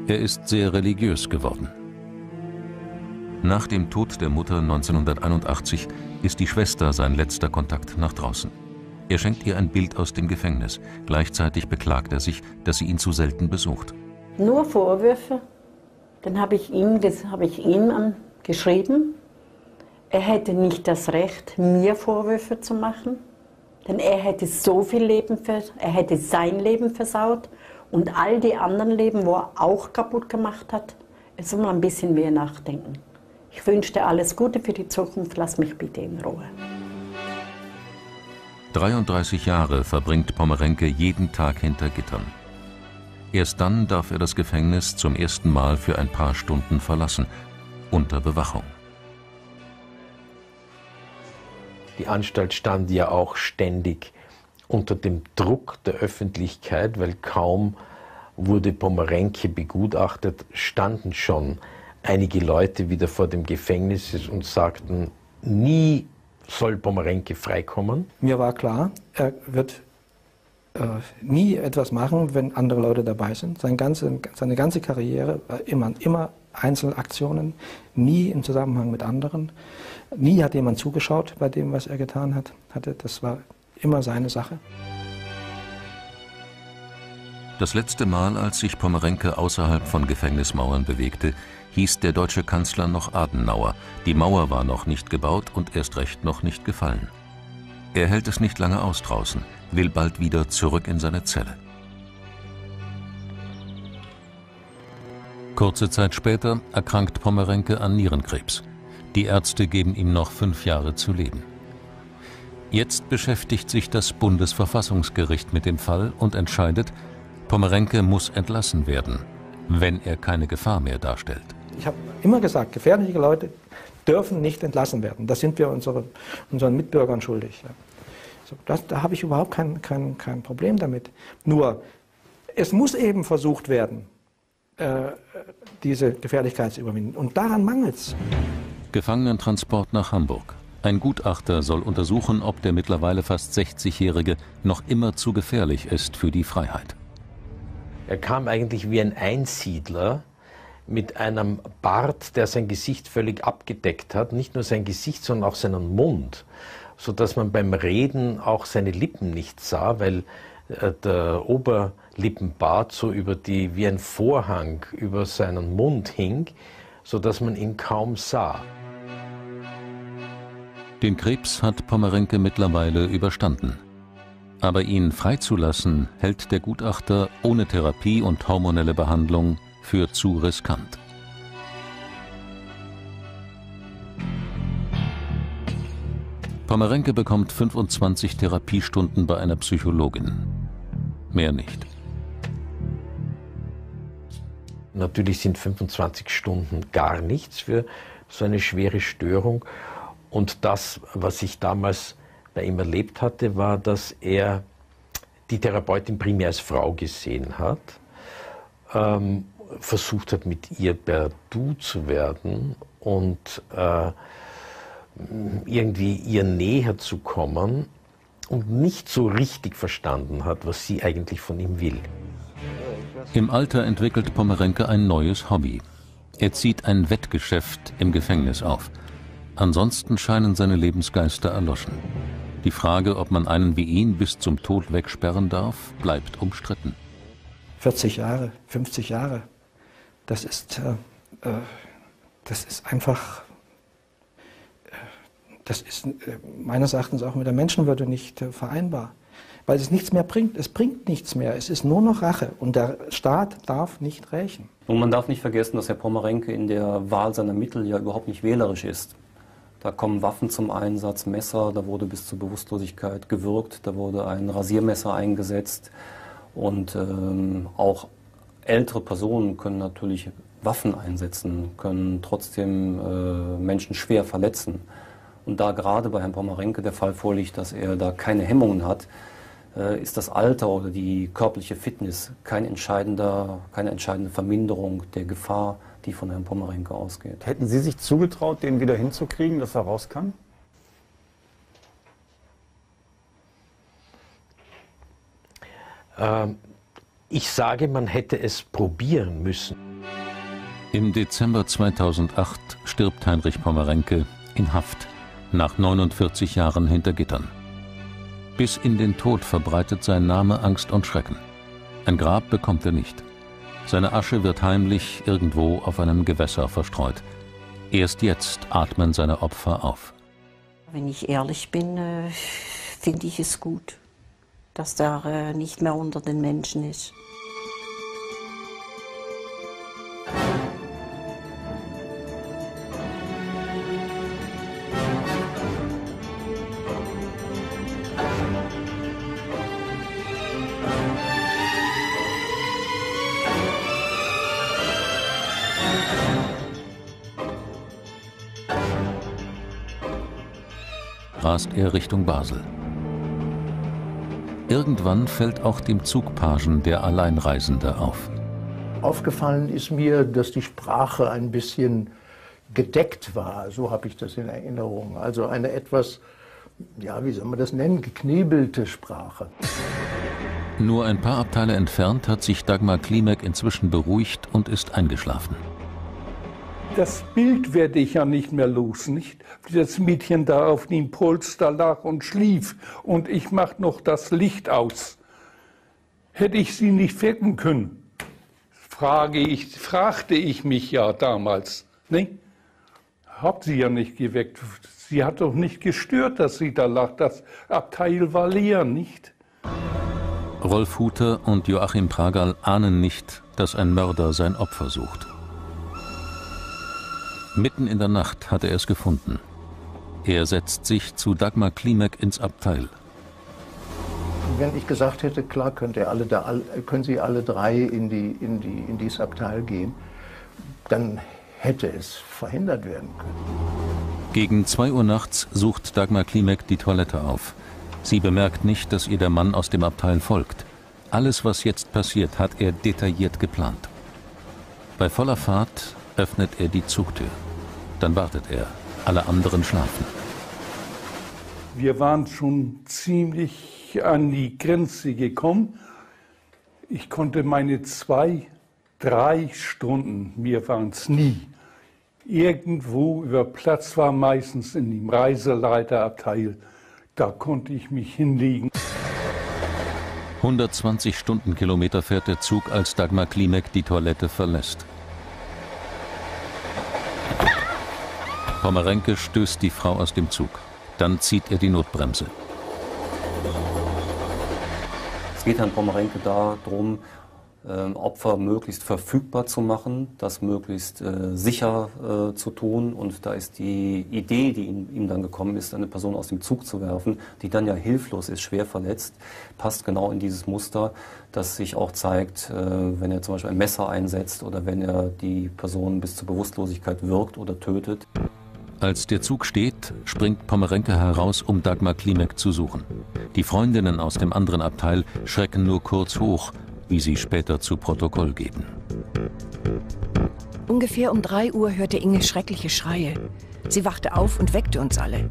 Er ist sehr religiös geworden. Nach dem Tod der Mutter neunzehnhunderteinundachtzig ist die Schwester sein letzter Kontakt nach draußen. Er schenkt ihr ein Bild aus dem Gefängnis. Gleichzeitig beklagt er sich, dass sie ihn zu selten besucht. Nur Vorwürfe. Dann habe ich ihm, das habe ich ihm geschrieben. Er hätte nicht das Recht, mir Vorwürfe zu machen. Denn er hätte so viel Leben versaut, er hätte sein Leben versaut und all die anderen Leben, wo er auch kaputt gemacht hat. Es soll mal ein bisschen mehr nachdenken. Ich wünsche dir alles Gute für die Zukunft, lass mich bitte in Ruhe. dreiunddreißig Jahre verbringt Pommerenke jeden Tag hinter Gittern. Erst dann darf er das Gefängnis zum ersten Mal für ein paar Stunden verlassen, unter Bewachung. Die Anstalt stand ja auch ständig unter dem Druck der Öffentlichkeit, weil kaum wurde Pommerenke begutachtet, standen schon einige Leute wieder vor dem Gefängnis und sagten, nie soll Pommerenke freikommen. Mir war klar, er wird äh, nie etwas machen, wenn andere Leute dabei sind. Seine ganze, seine ganze Karriere war immer, immer Einzelaktionen, nie im Zusammenhang mit anderen. Nie hat jemand zugeschaut bei dem, was er getan hat, hatte. Das war immer seine Sache. Das letzte Mal, als sich Pommerenke außerhalb von Gefängnismauern bewegte, hieß der deutsche Kanzler noch Adenauer. Die Mauer war noch nicht gebaut und erst recht noch nicht gefallen. Er hält es nicht lange aus draußen, will bald wieder zurück in seine Zelle. Kurze Zeit später erkrankt Pommerenke an Nierenkrebs. Die Ärzte geben ihm noch fünf Jahre zu leben. Jetzt beschäftigt sich das Bundesverfassungsgericht mit dem Fall und entscheidet, Pommerenke muss entlassen werden, wenn er keine Gefahr mehr darstellt. Ich habe immer gesagt, gefährliche Leute dürfen nicht entlassen werden. Das sind wir unsere, unseren Mitbürgern schuldig. So, das, da habe ich überhaupt kein, kein, kein Problem damit. Nur, es muss eben versucht werden, äh, diese Gefährlichkeit zu überwinden. Und daran mangelt es. Gefangenentransport nach Hamburg. Ein Gutachter soll untersuchen, ob der mittlerweile fast sechzigjährige noch immer zu gefährlich ist für die Freiheit. Er kam eigentlich wie ein Einsiedler, mit einem Bart, der sein Gesicht völlig abgedeckt hat, nicht nur sein Gesicht, sondern auch seinen Mund, sodass man beim Reden auch seine Lippen nicht sah, weil äh, der Oberlippenbart so über die, wie ein Vorhang über seinen Mund hing, sodass man ihn kaum sah. Den Krebs hat Pommerenke mittlerweile überstanden. Aber ihn freizulassen, hält der Gutachter ohne Therapie und hormonelle Behandlung für zu riskant. Pommerenke bekommt fünfundzwanzig Therapiestunden bei einer Psychologin. Mehr nicht. Natürlich sind fünfundzwanzig Stunden gar nichts für so eine schwere Störung. Und das, was ich damals bei ihm erlebt hatte, war, dass er die Therapeutin primär als Frau gesehen hat, ähm, versucht hat, mit ihr per Du zu werden und äh, irgendwie ihr näher zu kommen und nicht so richtig verstanden hat, was sie eigentlich von ihm will. Im Alter entwickelt Pommerenke ein neues Hobby. Er zieht ein Wettgeschäft im Gefängnis auf. Ansonsten scheinen seine Lebensgeister erloschen. Die Frage, ob man einen wie ihn bis zum Tod wegsperren darf, bleibt umstritten. vierzig Jahre, fünfzig Jahre, das ist, äh, das ist einfach, das ist äh, meines Erachtens auch mit der Menschenwürde nicht äh, vereinbar, weil es nichts mehr bringt. Es bringt nichts mehr, es ist nur noch Rache und der Staat darf nicht rächen. Und man darf nicht vergessen, dass Herr Pommerenke in der Wahl seiner Mittel ja überhaupt nicht wählerisch ist. Da kommen Waffen zum Einsatz, Messer, da wurde bis zur Bewusstlosigkeit gewürgt, da wurde ein Rasiermesser eingesetzt und ähm, auch ältere Personen können natürlich Waffen einsetzen, können trotzdem äh, Menschen schwer verletzen. Und da gerade bei Herrn Pommerenke der Fall vorliegt, dass er da keine Hemmungen hat, äh, ist das Alter oder die körperliche Fitness kein entscheidender, keine entscheidende Verminderung der Gefahr, die von Herrn Pommerenke ausgeht. Hätten Sie sich zugetraut, den wieder hinzukriegen, dass er raus kann? Ähm, ich sage, man hätte es probieren müssen. Im Dezember zweitausendacht stirbt Heinrich Pommerenke in Haft, nach neunundvierzig Jahren hinter Gittern. Bis in den Tod verbreitet sein Name Angst und Schrecken. Ein Grab bekommt er nicht. Seine Asche wird heimlich irgendwo auf einem Gewässer verstreut. Erst jetzt atmen seine Opfer auf. Wenn ich ehrlich bin, äh, finde ich es gut, dass der äh, nicht mehr unter den Menschen ist. Rast er Richtung Basel. Irgendwann fällt auch dem Zugpagen der Alleinreisende auf. Aufgefallen ist mir, dass die Sprache ein bisschen gedeckt war. So habe ich das in Erinnerung. Also eine etwas, ja, wie soll man das nennen, geknebelte Sprache. Nur ein paar Abteile entfernt hat sich Dagmar Klimek inzwischen beruhigt und ist eingeschlafen. Das Bild werde ich ja nicht mehr los, nicht? Wie das Mädchen da auf dem Polster lag und schlief und ich mache noch das Licht aus. Hätte ich sie nicht wecken können, frage ich, fragte ich mich ja damals. Ne? Hab sie ja nicht geweckt. Sie hat doch nicht gestört, dass sie da lag. Das Abteil war leer, nicht? Rolf Huter und Joachim Pragerl ahnen nicht, dass ein Mörder sein Opfer sucht. Mitten in der Nacht hat er es gefunden. Er setzt sich zu Dagmar Klimek ins Abteil. Wenn ich gesagt hätte, klar, könnt ihr alle da, können Sie alle drei in, die, in, die, in dieses Abteil gehen, dann hätte es verhindert werden können. Gegen zwei Uhr nachts sucht Dagmar Klimek die Toilette auf. Sie bemerkt nicht, dass ihr der Mann aus dem Abteil folgt. Alles, was jetzt passiert, hat er detailliert geplant. Bei voller Fahrt öffnet er die Zugtür. Dann wartet er. Alle anderen schlafen. Wir waren schon ziemlich an die Grenze gekommen. Ich konnte meine zwei drei Stunden, mir waren es nie, irgendwo über Platz war, meistens in dem Reiseleiterabteil, da konnte ich mich hinlegen. hundertzwanzig Stundenkilometer fährt der Zug, als Dagmar Klimek die Toilette verlässt. Pommerenke stößt die Frau aus dem Zug. Dann zieht er die Notbremse. Es geht Herrn Pommerenke darum, Opfer möglichst verfügbar zu machen, das möglichst äh, sicher äh, zu tun. Und da ist die Idee, die ihm, ihm dann gekommen ist, eine Person aus dem Zug zu werfen, die dann ja hilflos ist, schwer verletzt, passt genau in dieses Muster, das sich auch zeigt, äh, wenn er zum Beispiel ein Messer einsetzt oder wenn er die Person bis zur Bewusstlosigkeit wirkt oder tötet. Als der Zug steht, springt Pommerenke heraus, um Dagmar Klimek zu suchen. Die Freundinnen aus dem anderen Abteil schrecken nur kurz hoch, wie sie später zu Protokoll geben. Ungefähr um drei Uhr hörte Inge schreckliche Schreie. Sie wachte auf und weckte uns alle.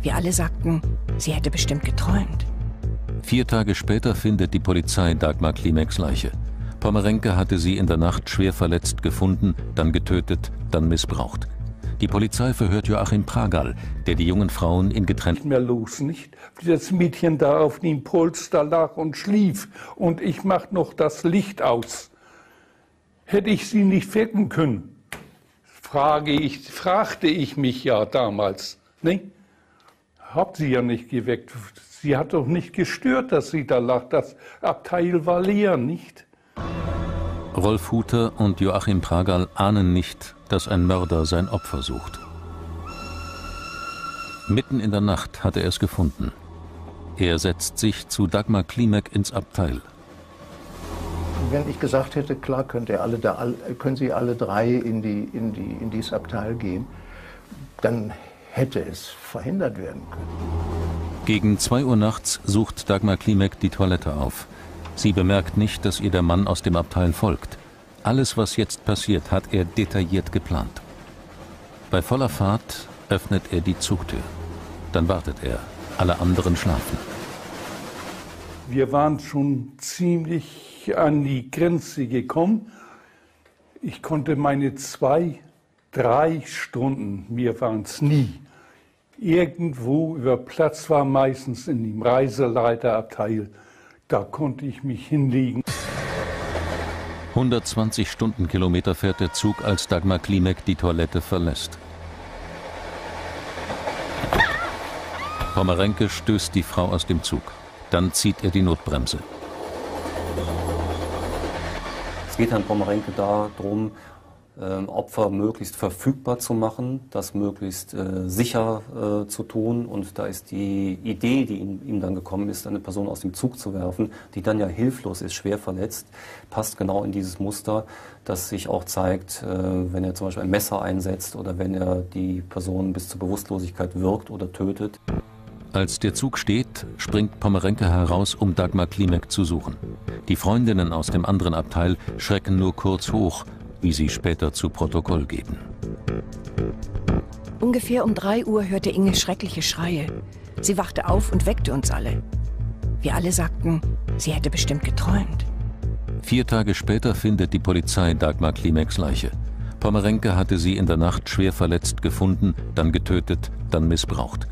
Wir alle sagten, sie hätte bestimmt geträumt. Vier Tage später findet die Polizei Dagmar Klimeks Leiche. Pommerenke hatte sie in der Nacht schwer verletzt gefunden, dann getötet, dann missbraucht. Die Polizei verhört Joachim Pragal, der die jungen Frauen in getrennt... Nicht mehr los, nicht? Wie das Mädchen da auf dem Polster lag und schlief und ich mach noch das Licht aus. Hätte ich sie nicht wecken können, frage ich, fragte ich mich ja damals. Ne? Hab sie ja nicht geweckt. Sie hat doch nicht gestört, dass sie da lag. Das Abteil war leer, nicht? Rolf Huter und Joachim Pragal ahnen nicht, dass ein Mörder sein Opfer sucht. Mitten in der Nacht hat er es gefunden. Er setzt sich zu Dagmar Klimek ins Abteil. Wenn ich gesagt hätte, klar, könnt ihr alle da, können Sie alle drei in, die, in, die, in dieses Abteil gehen, dann hätte es verhindert werden können. Gegen zwei Uhr nachts sucht Dagmar Klimek die Toilette auf. Sie bemerkt nicht, dass ihr der Mann aus dem Abteil folgt. Alles, was jetzt passiert, hat er detailliert geplant. Bei voller Fahrt öffnet er die Zugtür. Dann wartet er. Alle anderen schlafen. Wir waren schon ziemlich an die Grenze gekommen. Ich konnte meine zwei, drei Stunden, mir waren es nie, irgendwo über Platz war, meistens in dem Reiseleiterabteil. Da konnte ich mich hinlegen. hundertzwanzig Stundenkilometer fährt der Zug, als Dagmar Klimek die Toilette verlässt. Pommerenke stößt die Frau aus dem Zug. Dann zieht er die Notbremse. Es geht Herrn Pommerenke darum, Opfer möglichst verfügbar zu machen, das möglichst äh, sicher äh, zu tun. Und da ist die Idee, die ihm, ihm dann gekommen ist, eine Person aus dem Zug zu werfen, die dann ja hilflos ist, schwer verletzt, passt genau in dieses Muster, das sich auch zeigt, äh, wenn er zum Beispiel ein Messer einsetzt oder wenn er die Person bis zur Bewusstlosigkeit wirkt oder tötet. Als der Zug steht, springt Pommerenke heraus, um Dagmar Klimek zu suchen. Die Freundinnen aus dem anderen Abteil schrecken nur kurz hoch, wie sie später zu Protokoll geben. Ungefähr um drei Uhr hörte Inge schreckliche Schreie. Sie wachte auf und weckte uns alle. Wir alle sagten, sie hätte bestimmt geträumt. Vier Tage später findet die Polizei Dagmar Klimeks Leiche. Pommerenke hatte sie in der Nacht schwer verletzt gefunden, dann getötet, dann missbraucht.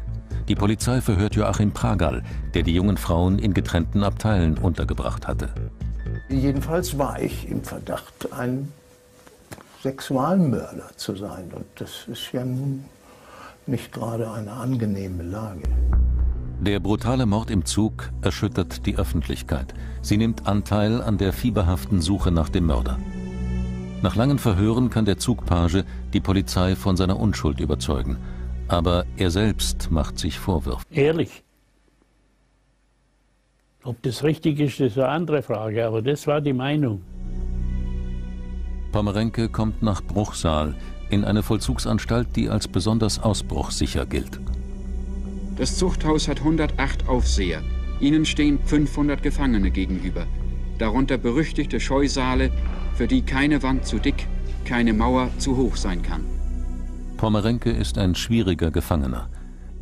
Die Polizei verhört Joachim Pragal, der die jungen Frauen in getrennten Abteilen untergebracht hatte. Jedenfalls war ich im Verdacht, ein Sexualmörder zu sein. Und das ist ja nun nicht gerade eine angenehme Lage. Der brutale Mord im Zug erschüttert die Öffentlichkeit. Sie nimmt Anteil an der fieberhaften Suche nach dem Mörder. Nach langen Verhören kann der Zugpage die Polizei von seiner Unschuld überzeugen. Aber er selbst macht sich Vorwürfe. Ehrlich. Ob das richtig ist, ist eine andere Frage. Aber das war die Meinung. Pommerenke kommt nach Bruchsal, in eine Vollzugsanstalt, die als besonders ausbruchsicher gilt. Das Zuchthaus hat hundertacht Aufseher. Ihnen stehen fünfhundert Gefangene gegenüber. Darunter berüchtigte Scheusale, für die keine Wand zu dick, keine Mauer zu hoch sein kann. Pommerenke ist ein schwieriger Gefangener.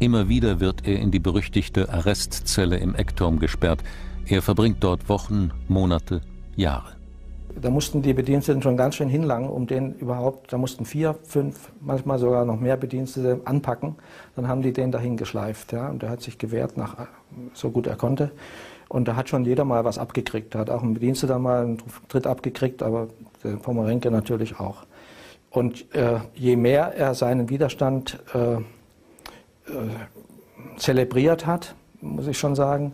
Immer wieder wird er in die berüchtigte Arrestzelle im Eckturm gesperrt. Er verbringt dort Wochen, Monate, Jahre. Da mussten die Bediensteten schon ganz schön hinlangen, um den überhaupt, da mussten vier, fünf, manchmal sogar noch mehr Bedienstete anpacken. Dann haben die den dahin geschleift, ja, und der hat sich gewehrt, nach, so gut er konnte. Und da hat schon jeder mal was abgekriegt. Da hat auch ein Bediensteter mal einen Tritt abgekriegt, aber der Pommerenke natürlich auch. Und äh, je mehr er seinen Widerstand äh, äh, zelebriert hat, muss ich schon sagen,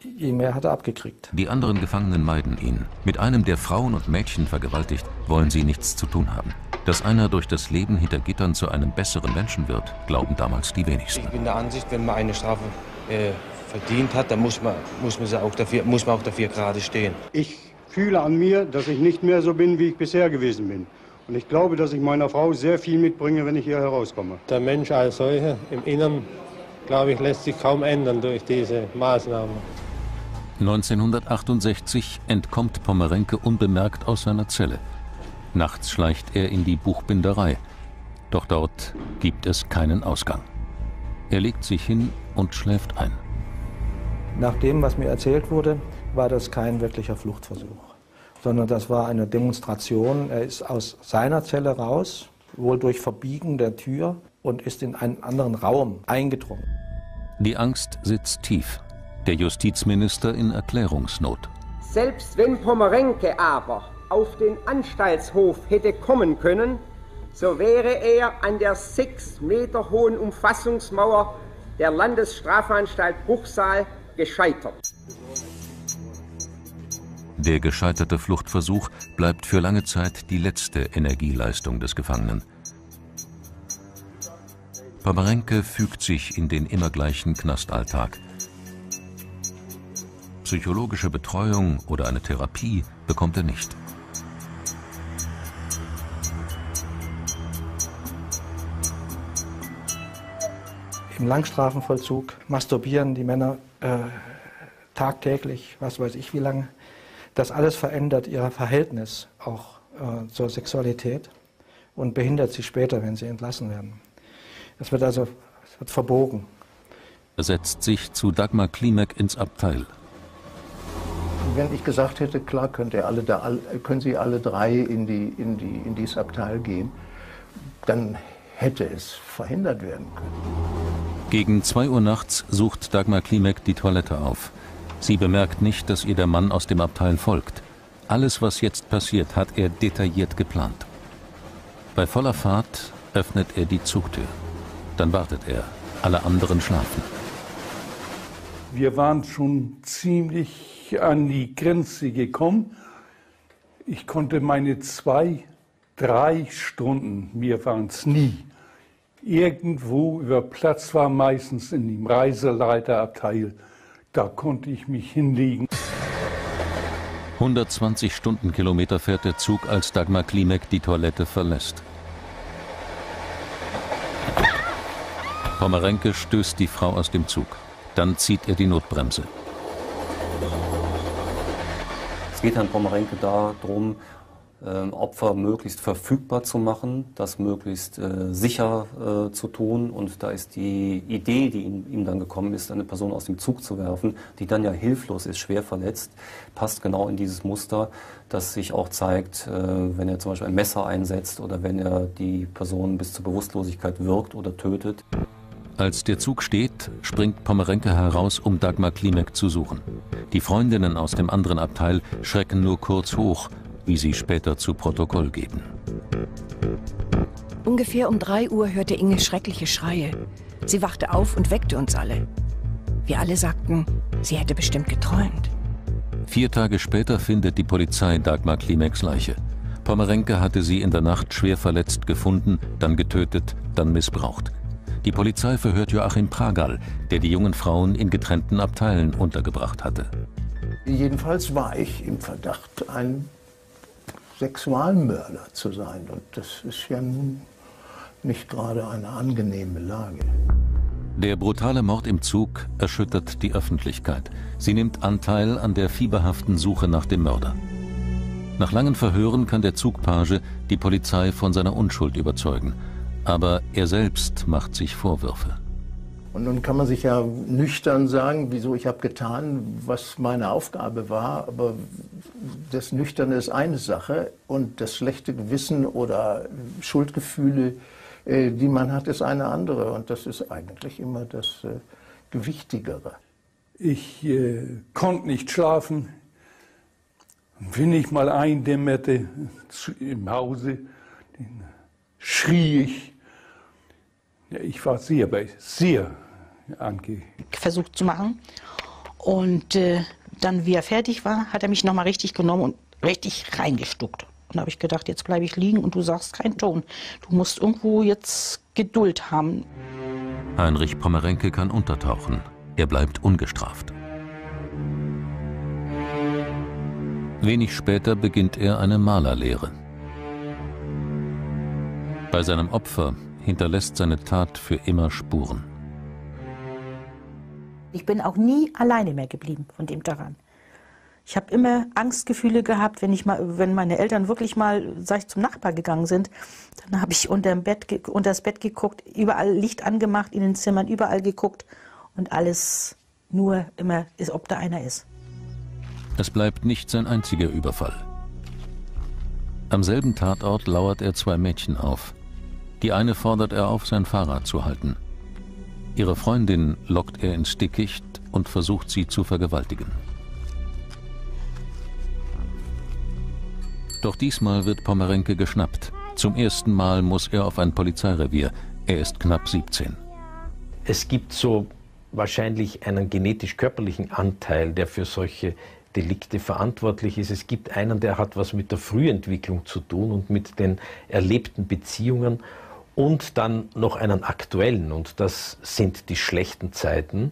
je mehr hat er abgekriegt. Die anderen Gefangenen meiden ihn. Mit einem, der Frauen und Mädchen vergewaltigt, wollen sie nichts zu tun haben. Dass einer durch das Leben hinter Gittern zu einem besseren Menschen wird, glauben damals die wenigsten. Ich bin der Ansicht, wenn man eine Strafe äh, verdient hat, dann muss man, muss man auch dafür, muss man auch dafür gerade stehen. Ich fühle an mir, dass ich nicht mehr so bin, wie ich bisher gewesen bin. Und ich glaube, dass ich meiner Frau sehr viel mitbringe, wenn ich hier herauskomme. Der Mensch als solcher im Inneren, glaube ich, lässt sich kaum ändern durch diese Maßnahmen. neunzehnhundertachtundsechzig entkommt Pommerenke unbemerkt aus seiner Zelle. Nachts schleicht er in die Buchbinderei. Doch dort gibt es keinen Ausgang. Er legt sich hin und schläft ein. Nach dem, was mir erzählt wurde, war das kein wirklicher Fluchtversuch, sondern das war eine Demonstration. Er ist aus seiner Zelle raus, wohl durch Verbiegen der Tür, und ist in einen anderen Raum eingedrungen. Die Angst sitzt tief. Der Justizminister in Erklärungsnot. Selbst wenn Pommerenke aber auf den Anstaltshof hätte kommen können, so wäre er an der sechs Meter hohen Umfassungsmauer der Landesstrafanstalt Bruchsal gescheitert. Der gescheiterte Fluchtversuch bleibt für lange Zeit die letzte Energieleistung des Gefangenen. Pommerenke fügt sich in den immer gleichen Knastalltag. Psychologische Betreuung oder eine Therapie bekommt er nicht. Im Langstrafenvollzug masturbieren die Männer äh, tagtäglich, was weiß ich wie lange. Das alles verändert ihr Verhältnis auch äh, zur Sexualität und behindert sie später, wenn sie entlassen werden. Es wird also es wird verbogen. Er setzt sich zu Dagmar Klimek ins Abteil. Wenn ich gesagt hätte, klar, könnt ihr alle da, können Sie alle drei in, die, in, die, in dieses Abteil gehen, dann hätte es verhindert werden können. Gegen zwei Uhr nachts sucht Dagmar Klimek die Toilette auf. Sie bemerkt nicht, dass ihr der Mann aus dem Abteil folgt. Alles, was jetzt passiert, hat er detailliert geplant. Bei voller Fahrt öffnet er die Zugtür. Dann wartet er. Alle anderen schlafen. Wir waren schon ziemlich an die Grenze gekommen. Ich konnte meine zwei, drei Stunden, mir waren es nie, irgendwo über Platz war, meistens in dem Reiseleiterabteil, da konnte ich mich hinlegen. hundertzwanzig Stundenkilometer fährt der Zug, als Dagmar Klimek die Toilette verlässt. Pommerenke stößt die Frau aus dem Zug. Dann zieht er die Notbremse. Es geht Herrn Pommerenke darum, Opfer möglichst verfügbar zu machen, das möglichst sicher zu tun. Und da ist die Idee, die ihm dann gekommen ist, eine Person aus dem Zug zu werfen, die dann ja hilflos ist, schwer verletzt, passt genau in dieses Muster, das sich auch zeigt, wenn er zum Beispiel ein Messer einsetzt oder wenn er die Person bis zur Bewusstlosigkeit wirkt oder tötet. Als der Zug steht, springt Pommerenke heraus, um Dagmar Klimek zu suchen. Die Freundinnen aus dem anderen Abteil schrecken nur kurz hoch, wie sie später zu Protokoll geben. Ungefähr um drei Uhr hörte Inge schreckliche Schreie. Sie wachte auf und weckte uns alle. Wir alle sagten, sie hätte bestimmt geträumt. Vier Tage später findet die Polizei Dagmar Klimeks Leiche. Pommerenke hatte sie in der Nacht schwer verletzt gefunden, dann getötet, dann missbraucht. Die Polizei verhört Joachim Pragal, der die jungen Frauen in getrennten Abteilen untergebracht hatte. Jedenfalls war ich im Verdacht, ein Sexualmörder zu sein. Und das ist ja nun nicht gerade eine angenehme Lage. Der brutale Mord im Zug erschüttert die Öffentlichkeit. Sie nimmt Anteil an der fieberhaften Suche nach dem Mörder. Nach langen Verhören kann der Zugpage die Polizei von seiner Unschuld überzeugen. Aber er selbst macht sich Vorwürfe. Und nun kann man sich ja nüchtern sagen, wieso, ich habe getan, was meine Aufgabe war. Aber das Nüchterne ist eine Sache und das schlechte Gewissen oder Schuldgefühle, die man hat, ist eine andere. Und das ist eigentlich immer das Gewichtigere. Ich äh, konnte nicht schlafen. Wenn ich mal eindämmerte im Hause, schrie ich. Ja, ich war sehr, sehr ange... versucht zu machen. Und äh, dann, wie er fertig war, hat er mich nochmal richtig genommen und richtig reingestuckt. Und da habe ich gedacht, jetzt bleibe ich liegen und du sagst keinen Ton. Du musst irgendwo jetzt Geduld haben. Heinrich Pommerenke kann untertauchen. Er bleibt ungestraft. Wenig später beginnt er eine Malerlehre. Bei seinem Opfer hinterlässt seine Tat für immer Spuren. Ich bin auch nie alleine mehr geblieben von dem daran. Ich habe immer Angstgefühle gehabt, wenn, ich mal, wenn meine Eltern wirklich mal, sag ich, zum Nachbar gegangen sind. Dann habe ich unter Bett, unters Bett geguckt, überall Licht angemacht, in den Zimmern, überall geguckt. Und alles nur immer, ist, ob da einer ist. Das bleibt nicht sein einziger Überfall. Am selben Tatort lauert er zwei Mädchen auf. Die eine fordert er auf, sein Fahrrad zu halten. Ihre Freundin lockt er ins Dickicht und versucht, sie zu vergewaltigen. Doch diesmal wird Pommerenke geschnappt. Zum ersten Mal muss er auf ein Polizeirevier. Er ist knapp siebzehn. Es gibt so wahrscheinlich einen genetisch-körperlichen Anteil, der für solche Delikte verantwortlich ist. Es gibt einen, der hat was mit der Frühentwicklung zu tun und mit den erlebten Beziehungen. Und dann noch einen aktuellen, und das sind die schlechten Zeiten,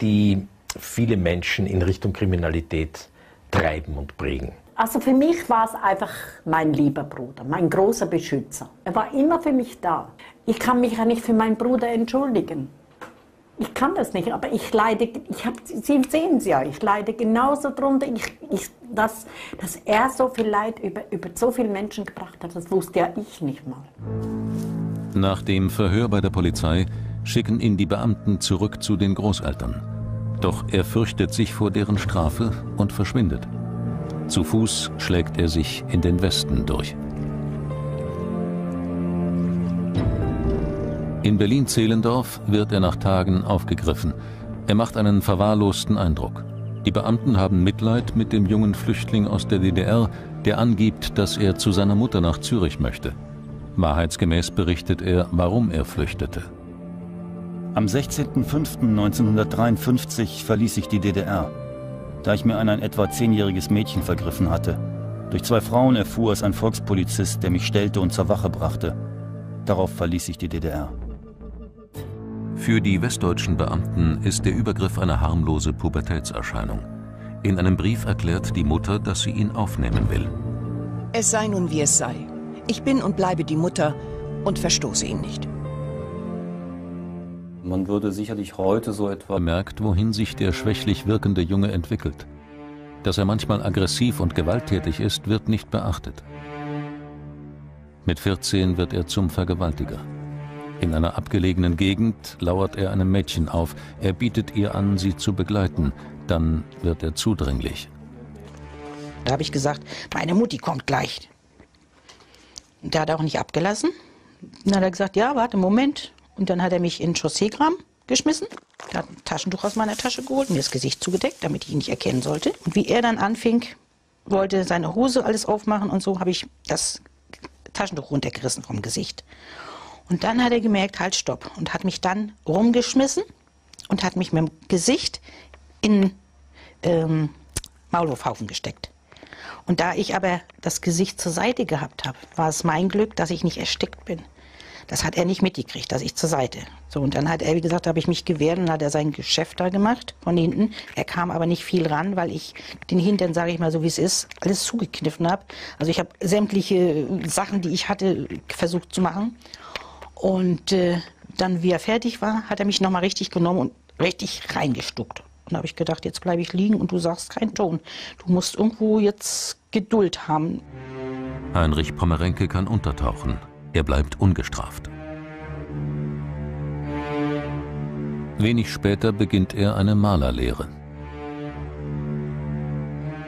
die viele Menschen in Richtung Kriminalität treiben und prägen. Also für mich war es einfach mein lieber Bruder, mein großer Beschützer. Er war immer für mich da. Ich kann mich ja nicht für meinen Bruder entschuldigen. Ich kann das nicht, aber ich leide, ich hab, Sie sehen es ja, ich leide genauso drunter. Ich, ich, dass, dass er so viel Leid über, über so viele Menschen gebracht hat, das wusste ja ich nicht mal. Nach dem Verhör bei der Polizei schicken ihn die Beamten zurück zu den Großeltern. Doch er fürchtet sich vor deren Strafe und verschwindet. Zu Fuß schlägt er sich in den Westen durch. In Berlin-Zehlendorf wird er nach Tagen aufgegriffen. Er macht einen verwahrlosten Eindruck. Die Beamten haben Mitleid mit dem jungen Flüchtling aus der D D R, der angibt, dass er zu seiner Mutter nach Zürich möchte. Wahrheitsgemäß berichtet er, warum er flüchtete. Am sechzehnten fünften neunzehnhundertdreiundfünfzig verließ ich die D D R, da ich mir an ein etwa zehnjähriges Mädchen vergriffen hatte. Durch zwei Frauen erfuhr es ein Volkspolizist, der mich stellte und zur Wache brachte. Darauf verließ ich die D D R. Für die westdeutschen Beamten ist der Übergriff eine harmlose Pubertätserscheinung. In einem Brief erklärt die Mutter, dass sie ihn aufnehmen will. Es sei nun, wie es sei. Ich bin und bleibe die Mutter und verstoße ihn nicht. Man würde sicherlich heute so etwa... merkt, wohin sich der schwächlich wirkende Junge entwickelt. Dass er manchmal aggressiv und gewalttätig ist, wird nicht beachtet. Mit vierzehn wird er zum Vergewaltiger. In einer abgelegenen Gegend lauert er einem Mädchen auf. Er bietet ihr an, sie zu begleiten. Dann wird er zudringlich. Da habe ich gesagt, meine Mutti kommt gleich. Und da hat er auch nicht abgelassen. Dann hat er gesagt, ja, warte, Moment. Und dann hat er mich in den Chausseegraben geschmissen. Er hat ein Taschentuch aus meiner Tasche geholt, mir das Gesicht zugedeckt, damit ich ihn nicht erkennen sollte. Und wie er dann anfing, wollte seine Hose alles aufmachen und so, habe ich das Taschentuch runtergerissen vom Gesicht. Und dann hat er gemerkt, halt, stopp. Und hat mich dann rumgeschmissen und hat mich mit dem Gesicht in ähm, Maulwurfhaufen gesteckt. Und da ich aber das Gesicht zur Seite gehabt habe, war es mein Glück, dass ich nicht erstickt bin. Das hat er nicht mitgekriegt, dass ich zur Seite. So, und dann hat er, wie gesagt, habe ich mich gewehrt und hat er sein Geschäft da gemacht von hinten. Er kam aber nicht viel ran, weil ich den Hintern, sage ich mal so wie es ist, alles zugekniffen habe. Also ich habe sämtliche Sachen, die ich hatte, versucht zu machen. Und äh, dann, wie er fertig war, hat er mich nochmal richtig genommen und richtig reingestuckt. Und da habe ich gedacht, jetzt bleibe ich liegen und du sagst keinen Ton. Du musst irgendwo jetzt Geduld haben. Heinrich Pommerenke kann untertauchen. Er bleibt ungestraft. Wenig später beginnt er eine Malerlehre.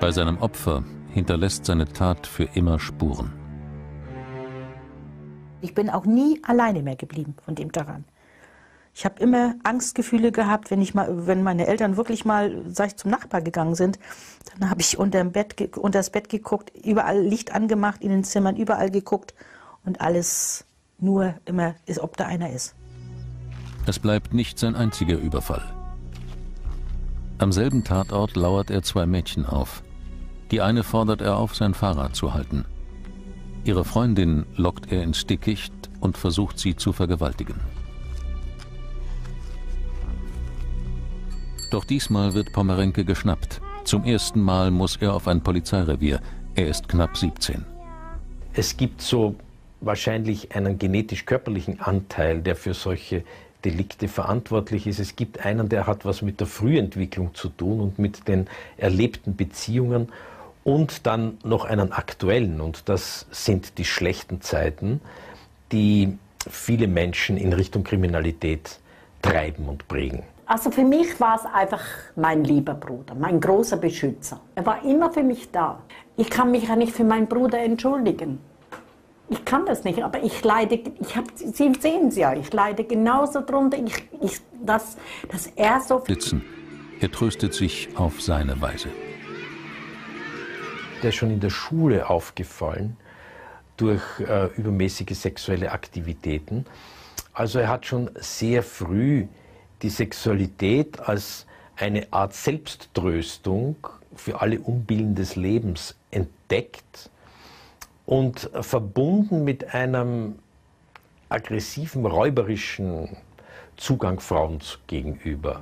Bei seinem Opfer hinterlässt seine Tat für immer Spuren. Ich bin auch nie alleine mehr geblieben von dem daran. Ich habe immer Angstgefühle gehabt, wenn ich mal, wenn meine Eltern wirklich mal, sag ich, zum Nachbar gegangen sind, dann habe ich unterm Bett, unter das Bett geguckt, überall Licht angemacht, in den Zimmern überall geguckt und alles nur immer, ist, ob da einer ist. Es bleibt nicht sein einziger Überfall. Am selben Tatort lauert er zwei Mädchen auf. Die eine fordert er auf, sein Fahrrad zu halten. Ihre Freundin lockt er ins Dickicht und versucht, sie zu vergewaltigen. Doch diesmal wird Pommerenke geschnappt. Zum ersten Mal muss er auf ein Polizeirevier. Er ist knapp siebzehn. Es gibt so wahrscheinlich einen genetisch-körperlichen Anteil, der für solche Delikte verantwortlich ist. Es gibt einen, der hat was mit der Frühentwicklung zu tun und mit den erlebten Beziehungen. Und dann noch einen aktuellen, und das sind die schlechten Zeiten, die viele Menschen in Richtung Kriminalität treiben und prägen. Also für mich war es einfach mein lieber Bruder, mein großer Beschützer. Er war immer für mich da. Ich kann mich ja nicht für meinen Bruder entschuldigen. Ich kann das nicht, aber ich leide, ich hab, Sie sehen es ja, ich leide genauso drunter, ich, ich, dass, dass er so... Blitzen. Er tröstet sich auf seine Weise. Der ist schon in der Schule aufgefallen durch äh, übermäßige sexuelle Aktivitäten. Also er hat schon sehr früh die Sexualität als eine Art Selbsttröstung für alle Unbillen des Lebens entdeckt und verbunden mit einem aggressiven, räuberischen Zugang Frauen gegenüber.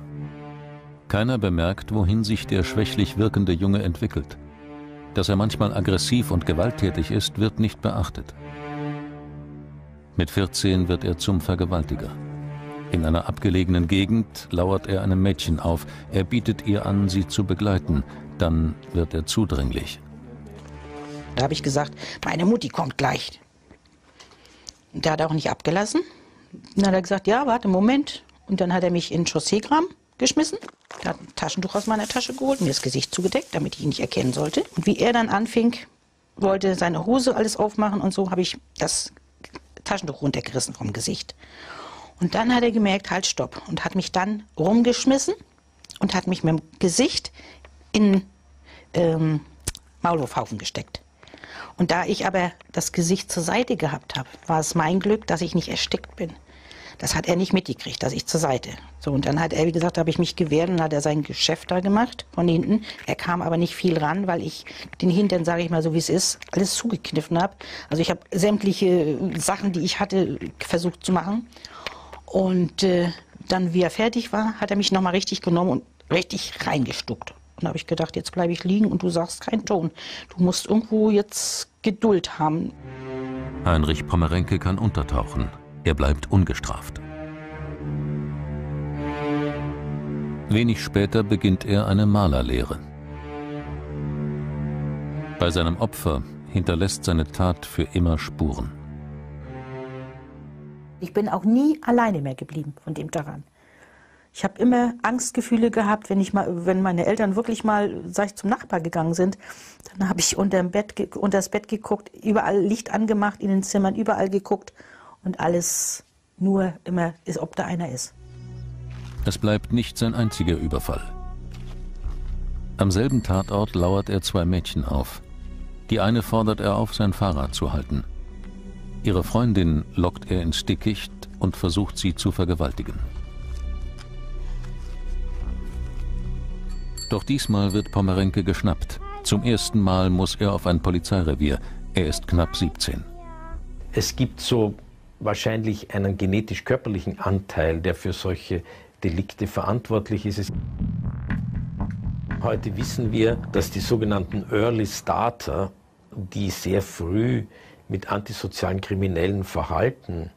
Keiner bemerkt, wohin sich der schwächlich wirkende Junge entwickelt. Dass er manchmal aggressiv und gewalttätig ist, wird nicht beachtet. Mit vierzehn wird er zum Vergewaltiger. In einer abgelegenen Gegend lauert er einem Mädchen auf. Er bietet ihr an, sie zu begleiten. Dann wird er zudringlich. Da habe ich gesagt, meine Mutti kommt gleich. Und da hat er auch nicht abgelassen. Dann hat er gesagt, ja, warte, Moment. Und dann hat er mich in Chausseegraben geschmissen. Er hat ein Taschentuch aus meiner Tasche geholt, mir das Gesicht zugedeckt, damit ich ihn nicht erkennen sollte. Und wie er dann anfing, wollte seine Hose alles aufmachen und so, habe ich das Taschentuch runtergerissen vom Gesicht. Und dann hat er gemerkt, halt, stopp. Und hat mich dann rumgeschmissen und hat mich mit dem Gesicht in ähm, Maulwurfhaufen gesteckt. Und da ich aber das Gesicht zur Seite gehabt habe, war es mein Glück, dass ich nicht erstickt bin. Das hat er nicht mitgekriegt, dass ich zur Seite. So, und dann hat er, wie gesagt, habe ich mich gewehrt und hat er sein Geschäft da gemacht, von hinten. Er kam aber nicht viel ran, weil ich den Hintern, sage ich mal so wie es ist, alles zugekniffen habe. Also ich habe sämtliche Sachen, die ich hatte, versucht zu machen. Und äh, dann, wie er fertig war, hat er mich nochmal richtig genommen und richtig reingestuckt. Und da habe ich gedacht, jetzt bleibe ich liegen und du sagst keinen Ton. Du musst irgendwo jetzt Geduld haben. Heinrich Pommerenke kann untertauchen. Er bleibt ungestraft. Wenig später beginnt er eine Malerlehre. Bei seinem Opfer hinterlässt seine Tat für immer Spuren. Ich bin auch nie alleine mehr geblieben von dem daran. Ich habe immer Angstgefühle gehabt, wenn ich mal, wenn meine Eltern wirklich mal, sag ich, zum Nachbar gegangen sind, dann habe ich unterm Bett, unter das Bett geguckt, überall Licht angemacht, in den Zimmern überall geguckt und alles nur immer, ist, ob da einer ist. Es bleibt nicht sein einziger Überfall. Am selben Tatort lauert er zwei Mädchen auf. Die eine fordert er auf, sein Fahrrad zu halten. Ihre Freundin lockt er ins Dickicht und versucht, sie zu vergewaltigen. Doch diesmal wird Pommerenke geschnappt. Zum ersten Mal muss er auf ein Polizeirevier. Er ist knapp siebzehn. Es gibt so wahrscheinlich einen genetisch-körperlichen Anteil, der für solche Delikte verantwortlich ist. Heute wissen wir, dass die sogenannten Early Starter, die sehr früh mit antisozialen kriminellen Verhalten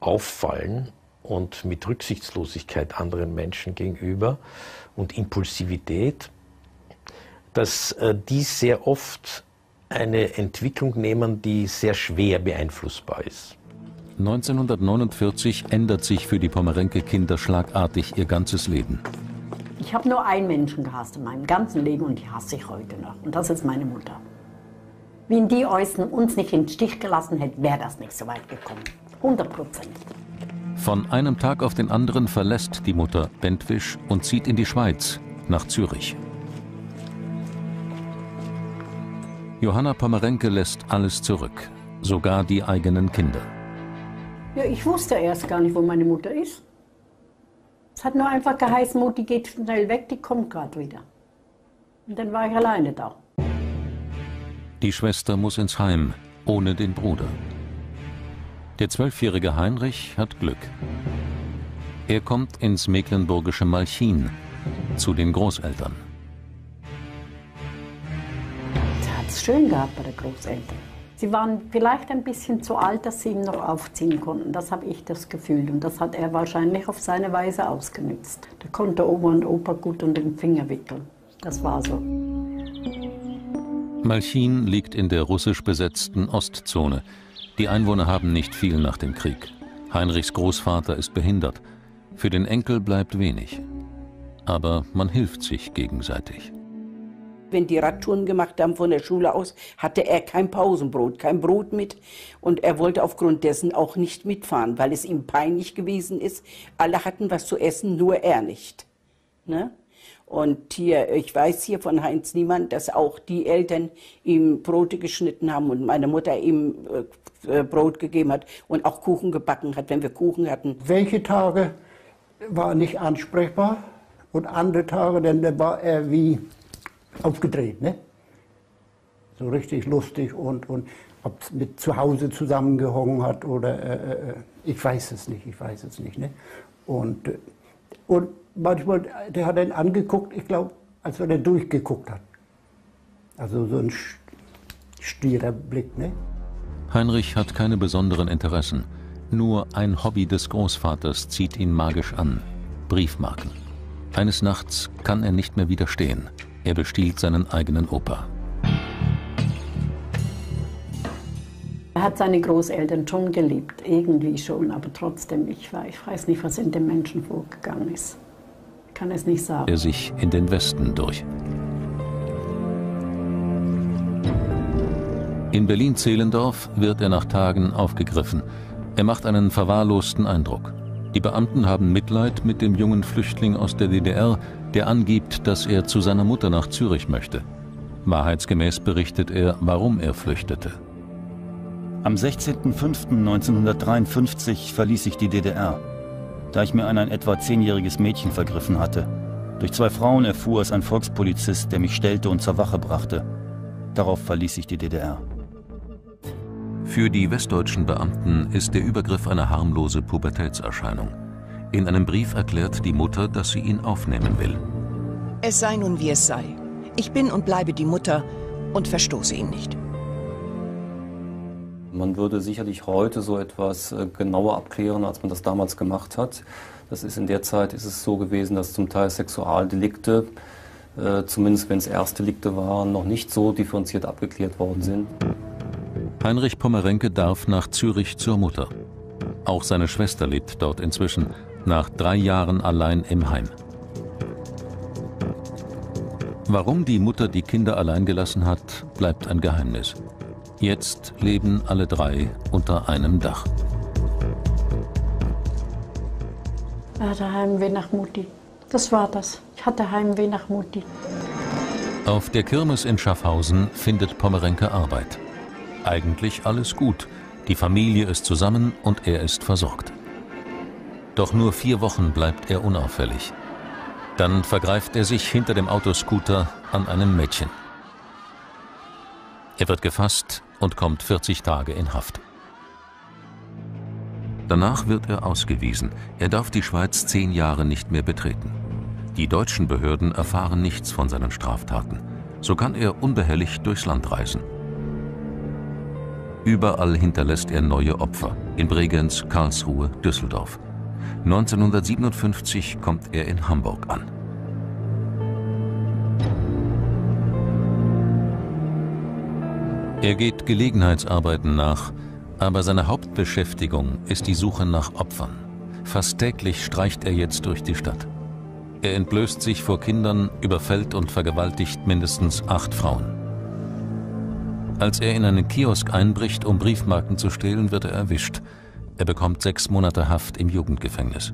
auffallen und mit Rücksichtslosigkeit anderen Menschen gegenüber und Impulsivität, dass äh, die sehr oft eine Entwicklung nehmen, die sehr schwer beeinflussbar ist. neunzehnhundertneunundvierzig ändert sich für die Pommerenke-Kinder schlagartig ihr ganzes Leben. Ich habe nur einen Menschen gehasst in meinem ganzen Leben und die hasse ich heute noch. Und das ist meine Mutter. Wenn die Äußern uns nicht im Stich gelassen hätte, wäre das nicht so weit gekommen. hundert Prozent. Von einem Tag auf den anderen verlässt die Mutter Bentwisch und zieht in die Schweiz, nach Zürich. Johanna Pommerenke lässt alles zurück, sogar die eigenen Kinder. Ja, ich wusste erst gar nicht, wo meine Mutter ist. Es hat nur einfach geheißen, Mutti geht schnell weg, die kommt gerade wieder. Und dann war ich alleine da. Die Schwester muss ins Heim, ohne den Bruder. Der zwölfjährige Heinrich hat Glück. Er kommt ins mecklenburgische Malchin, zu den Großeltern. Er hat es schön gehabt bei den Großeltern. Sie waren vielleicht ein bisschen zu alt, dass sie ihn noch aufziehen konnten. Das habe ich das Gefühl. Und das hat er wahrscheinlich auf seine Weise ausgenützt. Da konnte Oma und Opa gut unter den Finger wickeln. Das war so. Malchin liegt in der russisch besetzten Ostzone. Die Einwohner haben nicht viel nach dem Krieg. Heinrichs Großvater ist behindert. Für den Enkel bleibt wenig. Aber man hilft sich gegenseitig. Wenn die Radtouren gemacht haben von der Schule aus, hatte er kein Pausenbrot, kein Brot mit. Und er wollte aufgrund dessen auch nicht mitfahren, weil es ihm peinlich gewesen ist. Alle hatten was zu essen, nur er nicht. Ne? Und hier, ich weiß hier von Heinz Niemann, dass auch die Eltern ihm Brote geschnitten haben und meine Mutter ihm äh, Brot gegeben hat und auch Kuchen gebacken hat, wenn wir Kuchen hatten. Welche Tage war er nicht ansprechbar und andere Tage, dann war er wie aufgedreht, ne? So richtig lustig und, und ob es mit zu Hause zusammengehangen hat oder äh, ich weiß es nicht, ich weiß es nicht, ne? Und, und manchmal, der hat ihn angeguckt, ich glaube, als wenn er durchgeguckt hat. Also so ein stierer Blick, ne? Heinrich hat keine besonderen Interessen. Nur ein Hobby des Großvaters zieht ihn magisch an. Briefmarken. Eines Nachts kann er nicht mehr widerstehen. Er bestiehlt seinen eigenen Opa. Er hat seine Großeltern schon geliebt, irgendwie schon, aber trotzdem, ich weiß nicht, was in den Menschen vorgegangen ist. Ich kann es nicht sagen. Er sich in den Westen durch. In Berlin-Zehlendorf wird er nach Tagen aufgegriffen. Er macht einen verwahrlosten Eindruck. Die Beamten haben Mitleid mit dem jungen Flüchtling aus der D D R, der angibt, dass er zu seiner Mutter nach Zürich möchte. Wahrheitsgemäß berichtet er, warum er flüchtete. Am sechzehnten fünften neunzehnhundertdreiundfünfzig verließ ich die D D R, da ich mir an ein etwa zehnjähriges Mädchen vergriffen hatte. Durch zwei Frauen erfuhr es ein Volkspolizist, der mich stellte und zur Wache brachte. Darauf verließ ich die D D R. Für die westdeutschen Beamten ist der Übergriff eine harmlose Pubertätserscheinung. In einem Brief erklärt die Mutter, dass sie ihn aufnehmen will. Es sei nun, wie es sei. Ich bin und bleibe die Mutter und verstoße ihn nicht. Man würde sicherlich heute so etwas genauer abklären, als man das damals gemacht hat. Das ist in der Zeit ist es so gewesen, dass zum Teil Sexualdelikte, äh, zumindest wenn es Erstdelikte waren, noch nicht so differenziert abgeklärt worden sind. Heinrich Pommerenke darf nach Zürich zur Mutter. Auch seine Schwester lebt dort inzwischen, nach drei Jahren allein im Heim. Warum die Mutter die Kinder allein gelassen hat, bleibt ein Geheimnis. Jetzt leben alle drei unter einem Dach. Ich hatte Heimweh nach Mutti. Das war das. Ich hatte Heimweh nach Mutti. Auf der Kirmes in Schaffhausen findet Pommerenke Arbeit. Eigentlich alles gut. Die Familie ist zusammen und er ist versorgt. Doch nur vier Wochen bleibt er unauffällig. Dann vergreift er sich hinter dem Autoscooter an einem Mädchen. Er wird gefasst und kommt vierzig Tage in Haft. Danach wird er ausgewiesen. Er darf die Schweiz zehn Jahre nicht mehr betreten. Die deutschen Behörden erfahren nichts von seinen Straftaten. So kann er unbehelligt durchs Land reisen. Überall hinterlässt er neue Opfer, in Bregenz, Karlsruhe, Düsseldorf. neunzehnhundertsiebenundfünfzig kommt er in Hamburg an. Er geht Gelegenheitsarbeiten nach Aber seine Hauptbeschäftigung ist die Suche nach Opfern. Fast täglich streicht er jetzt durch die Stadt. Er entblößt sich vor Kindern, überfällt und vergewaltigt mindestens acht Frauen. Als er in einen Kiosk einbricht, um Briefmarken zu stehlen, wird er erwischt. Er bekommt sechs Monate Haft im Jugendgefängnis.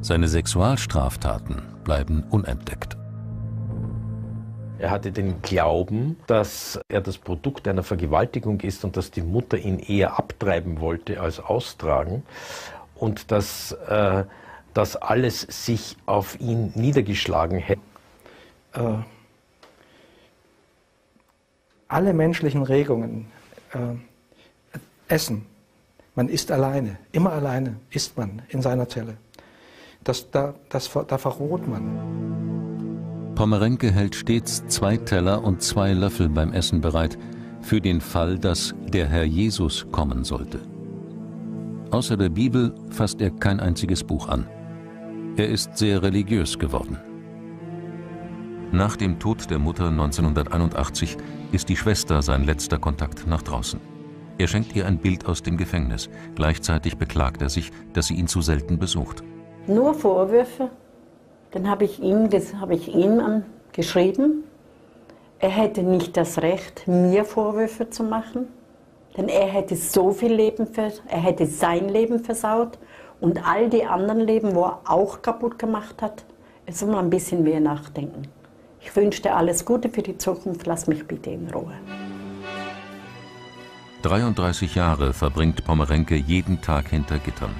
Seine Sexualstraftaten bleiben unentdeckt. Er hatte den Glauben, dass er das Produkt einer Vergewaltigung ist und dass die Mutter ihn eher abtreiben wollte als austragen. Und dass äh, das alles sich auf ihn niedergeschlagen hätte. Äh, alle menschlichen Regungen, äh, Essen, man isst alleine, immer alleine isst man in seiner Zelle. Das, da, das, da verroht man. Pommerenke hält stets zwei Teller und zwei Löffel beim Essen bereit, für den Fall, dass der Herr Jesus kommen sollte. Außer der Bibel fasst er kein einziges Buch an. Er ist sehr religiös geworden. Nach dem Tod der Mutter neunzehnhunderteinundachtzig ist die Schwester sein letzter Kontakt nach draußen. Er schenkt ihr ein Bild aus dem Gefängnis. Gleichzeitig beklagt er sich, dass sie ihn zu selten besucht. Nur Vorwürfe. Dann habe ich ihm, das habe ich ihm geschrieben. Er hätte nicht das Recht, mir Vorwürfe zu machen. Denn er hätte so viel Leben, er hätte sein Leben versaut und all die anderen Leben, wo er auch kaputt gemacht hat. Er soll mal ein bisschen mehr nachdenken. Ich wünsche dir alles Gute für die Zukunft, lass mich bitte in Ruhe. dreiunddreißig Jahre verbringt Pommerenke jeden Tag hinter Gittern.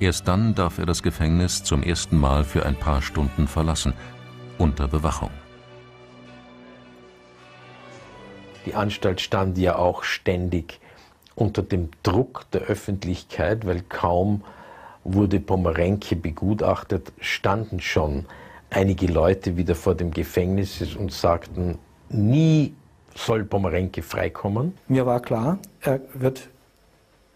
Erst dann darf er das Gefängnis zum ersten Mal für ein paar Stunden verlassen, unter Bewachung. Die Anstalt stand ja auch ständig unter dem Druck der Öffentlichkeit, weil kaum wurde Pommerenke begutachtet, standen schon einige Leute wieder vor dem Gefängnis und sagten, nie soll Pommerenke freikommen. Mir war klar, er wird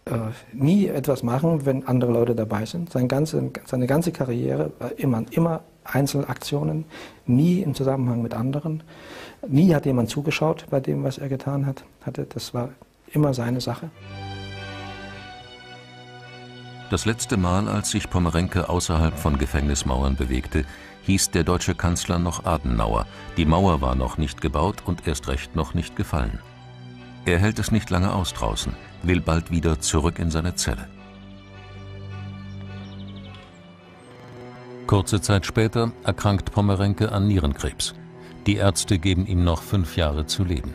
äh, nie etwas machen, wenn andere Leute dabei sind. Seine ganze, seine ganze Karriere war immer, immer Einzelaktionen, nie im Zusammenhang mit anderen. Nie hat jemand zugeschaut bei dem, was er getan hat, hatte. Das war immer seine Sache. Das letzte Mal, als sich Pommerenke außerhalb von Gefängnismauern bewegte, hieß der deutsche Kanzler noch Adenauer. Die Mauer war noch nicht gebaut und erst recht noch nicht gefallen. Er hält es nicht lange aus draußen, will bald wieder zurück in seine Zelle. Kurze Zeit später erkrankt Pommerenke an Nierenkrebs. Die Ärzte geben ihm noch fünf Jahre zu leben.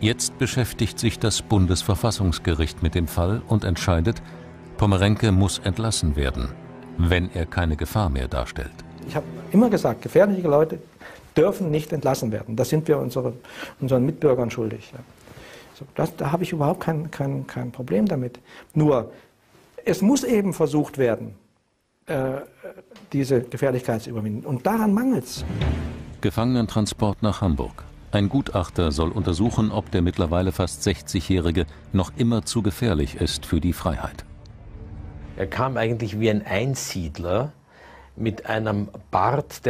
Jetzt beschäftigt sich das Bundesverfassungsgericht mit dem Fall und entscheidet, Pommerenke muss entlassen werden, wenn er keine Gefahr mehr darstellt. Ich habe immer gesagt, gefährliche Leute dürfen nicht entlassen werden. Das sind wir unsere, unseren Mitbürgern schuldig. Ja. So, das, da habe ich überhaupt kein, kein, kein Problem damit. Nur, es muss eben versucht werden, äh, diese Gefährlichkeit zu überwinden. Und daran mangelt es. Gefangenentransport nach Hamburg. Ein Gutachter soll untersuchen, ob der mittlerweile fast sechzigjährige noch immer zu gefährlich ist für die Freiheit. Er kam eigentlich wie ein Einsiedler mit einem Bart, der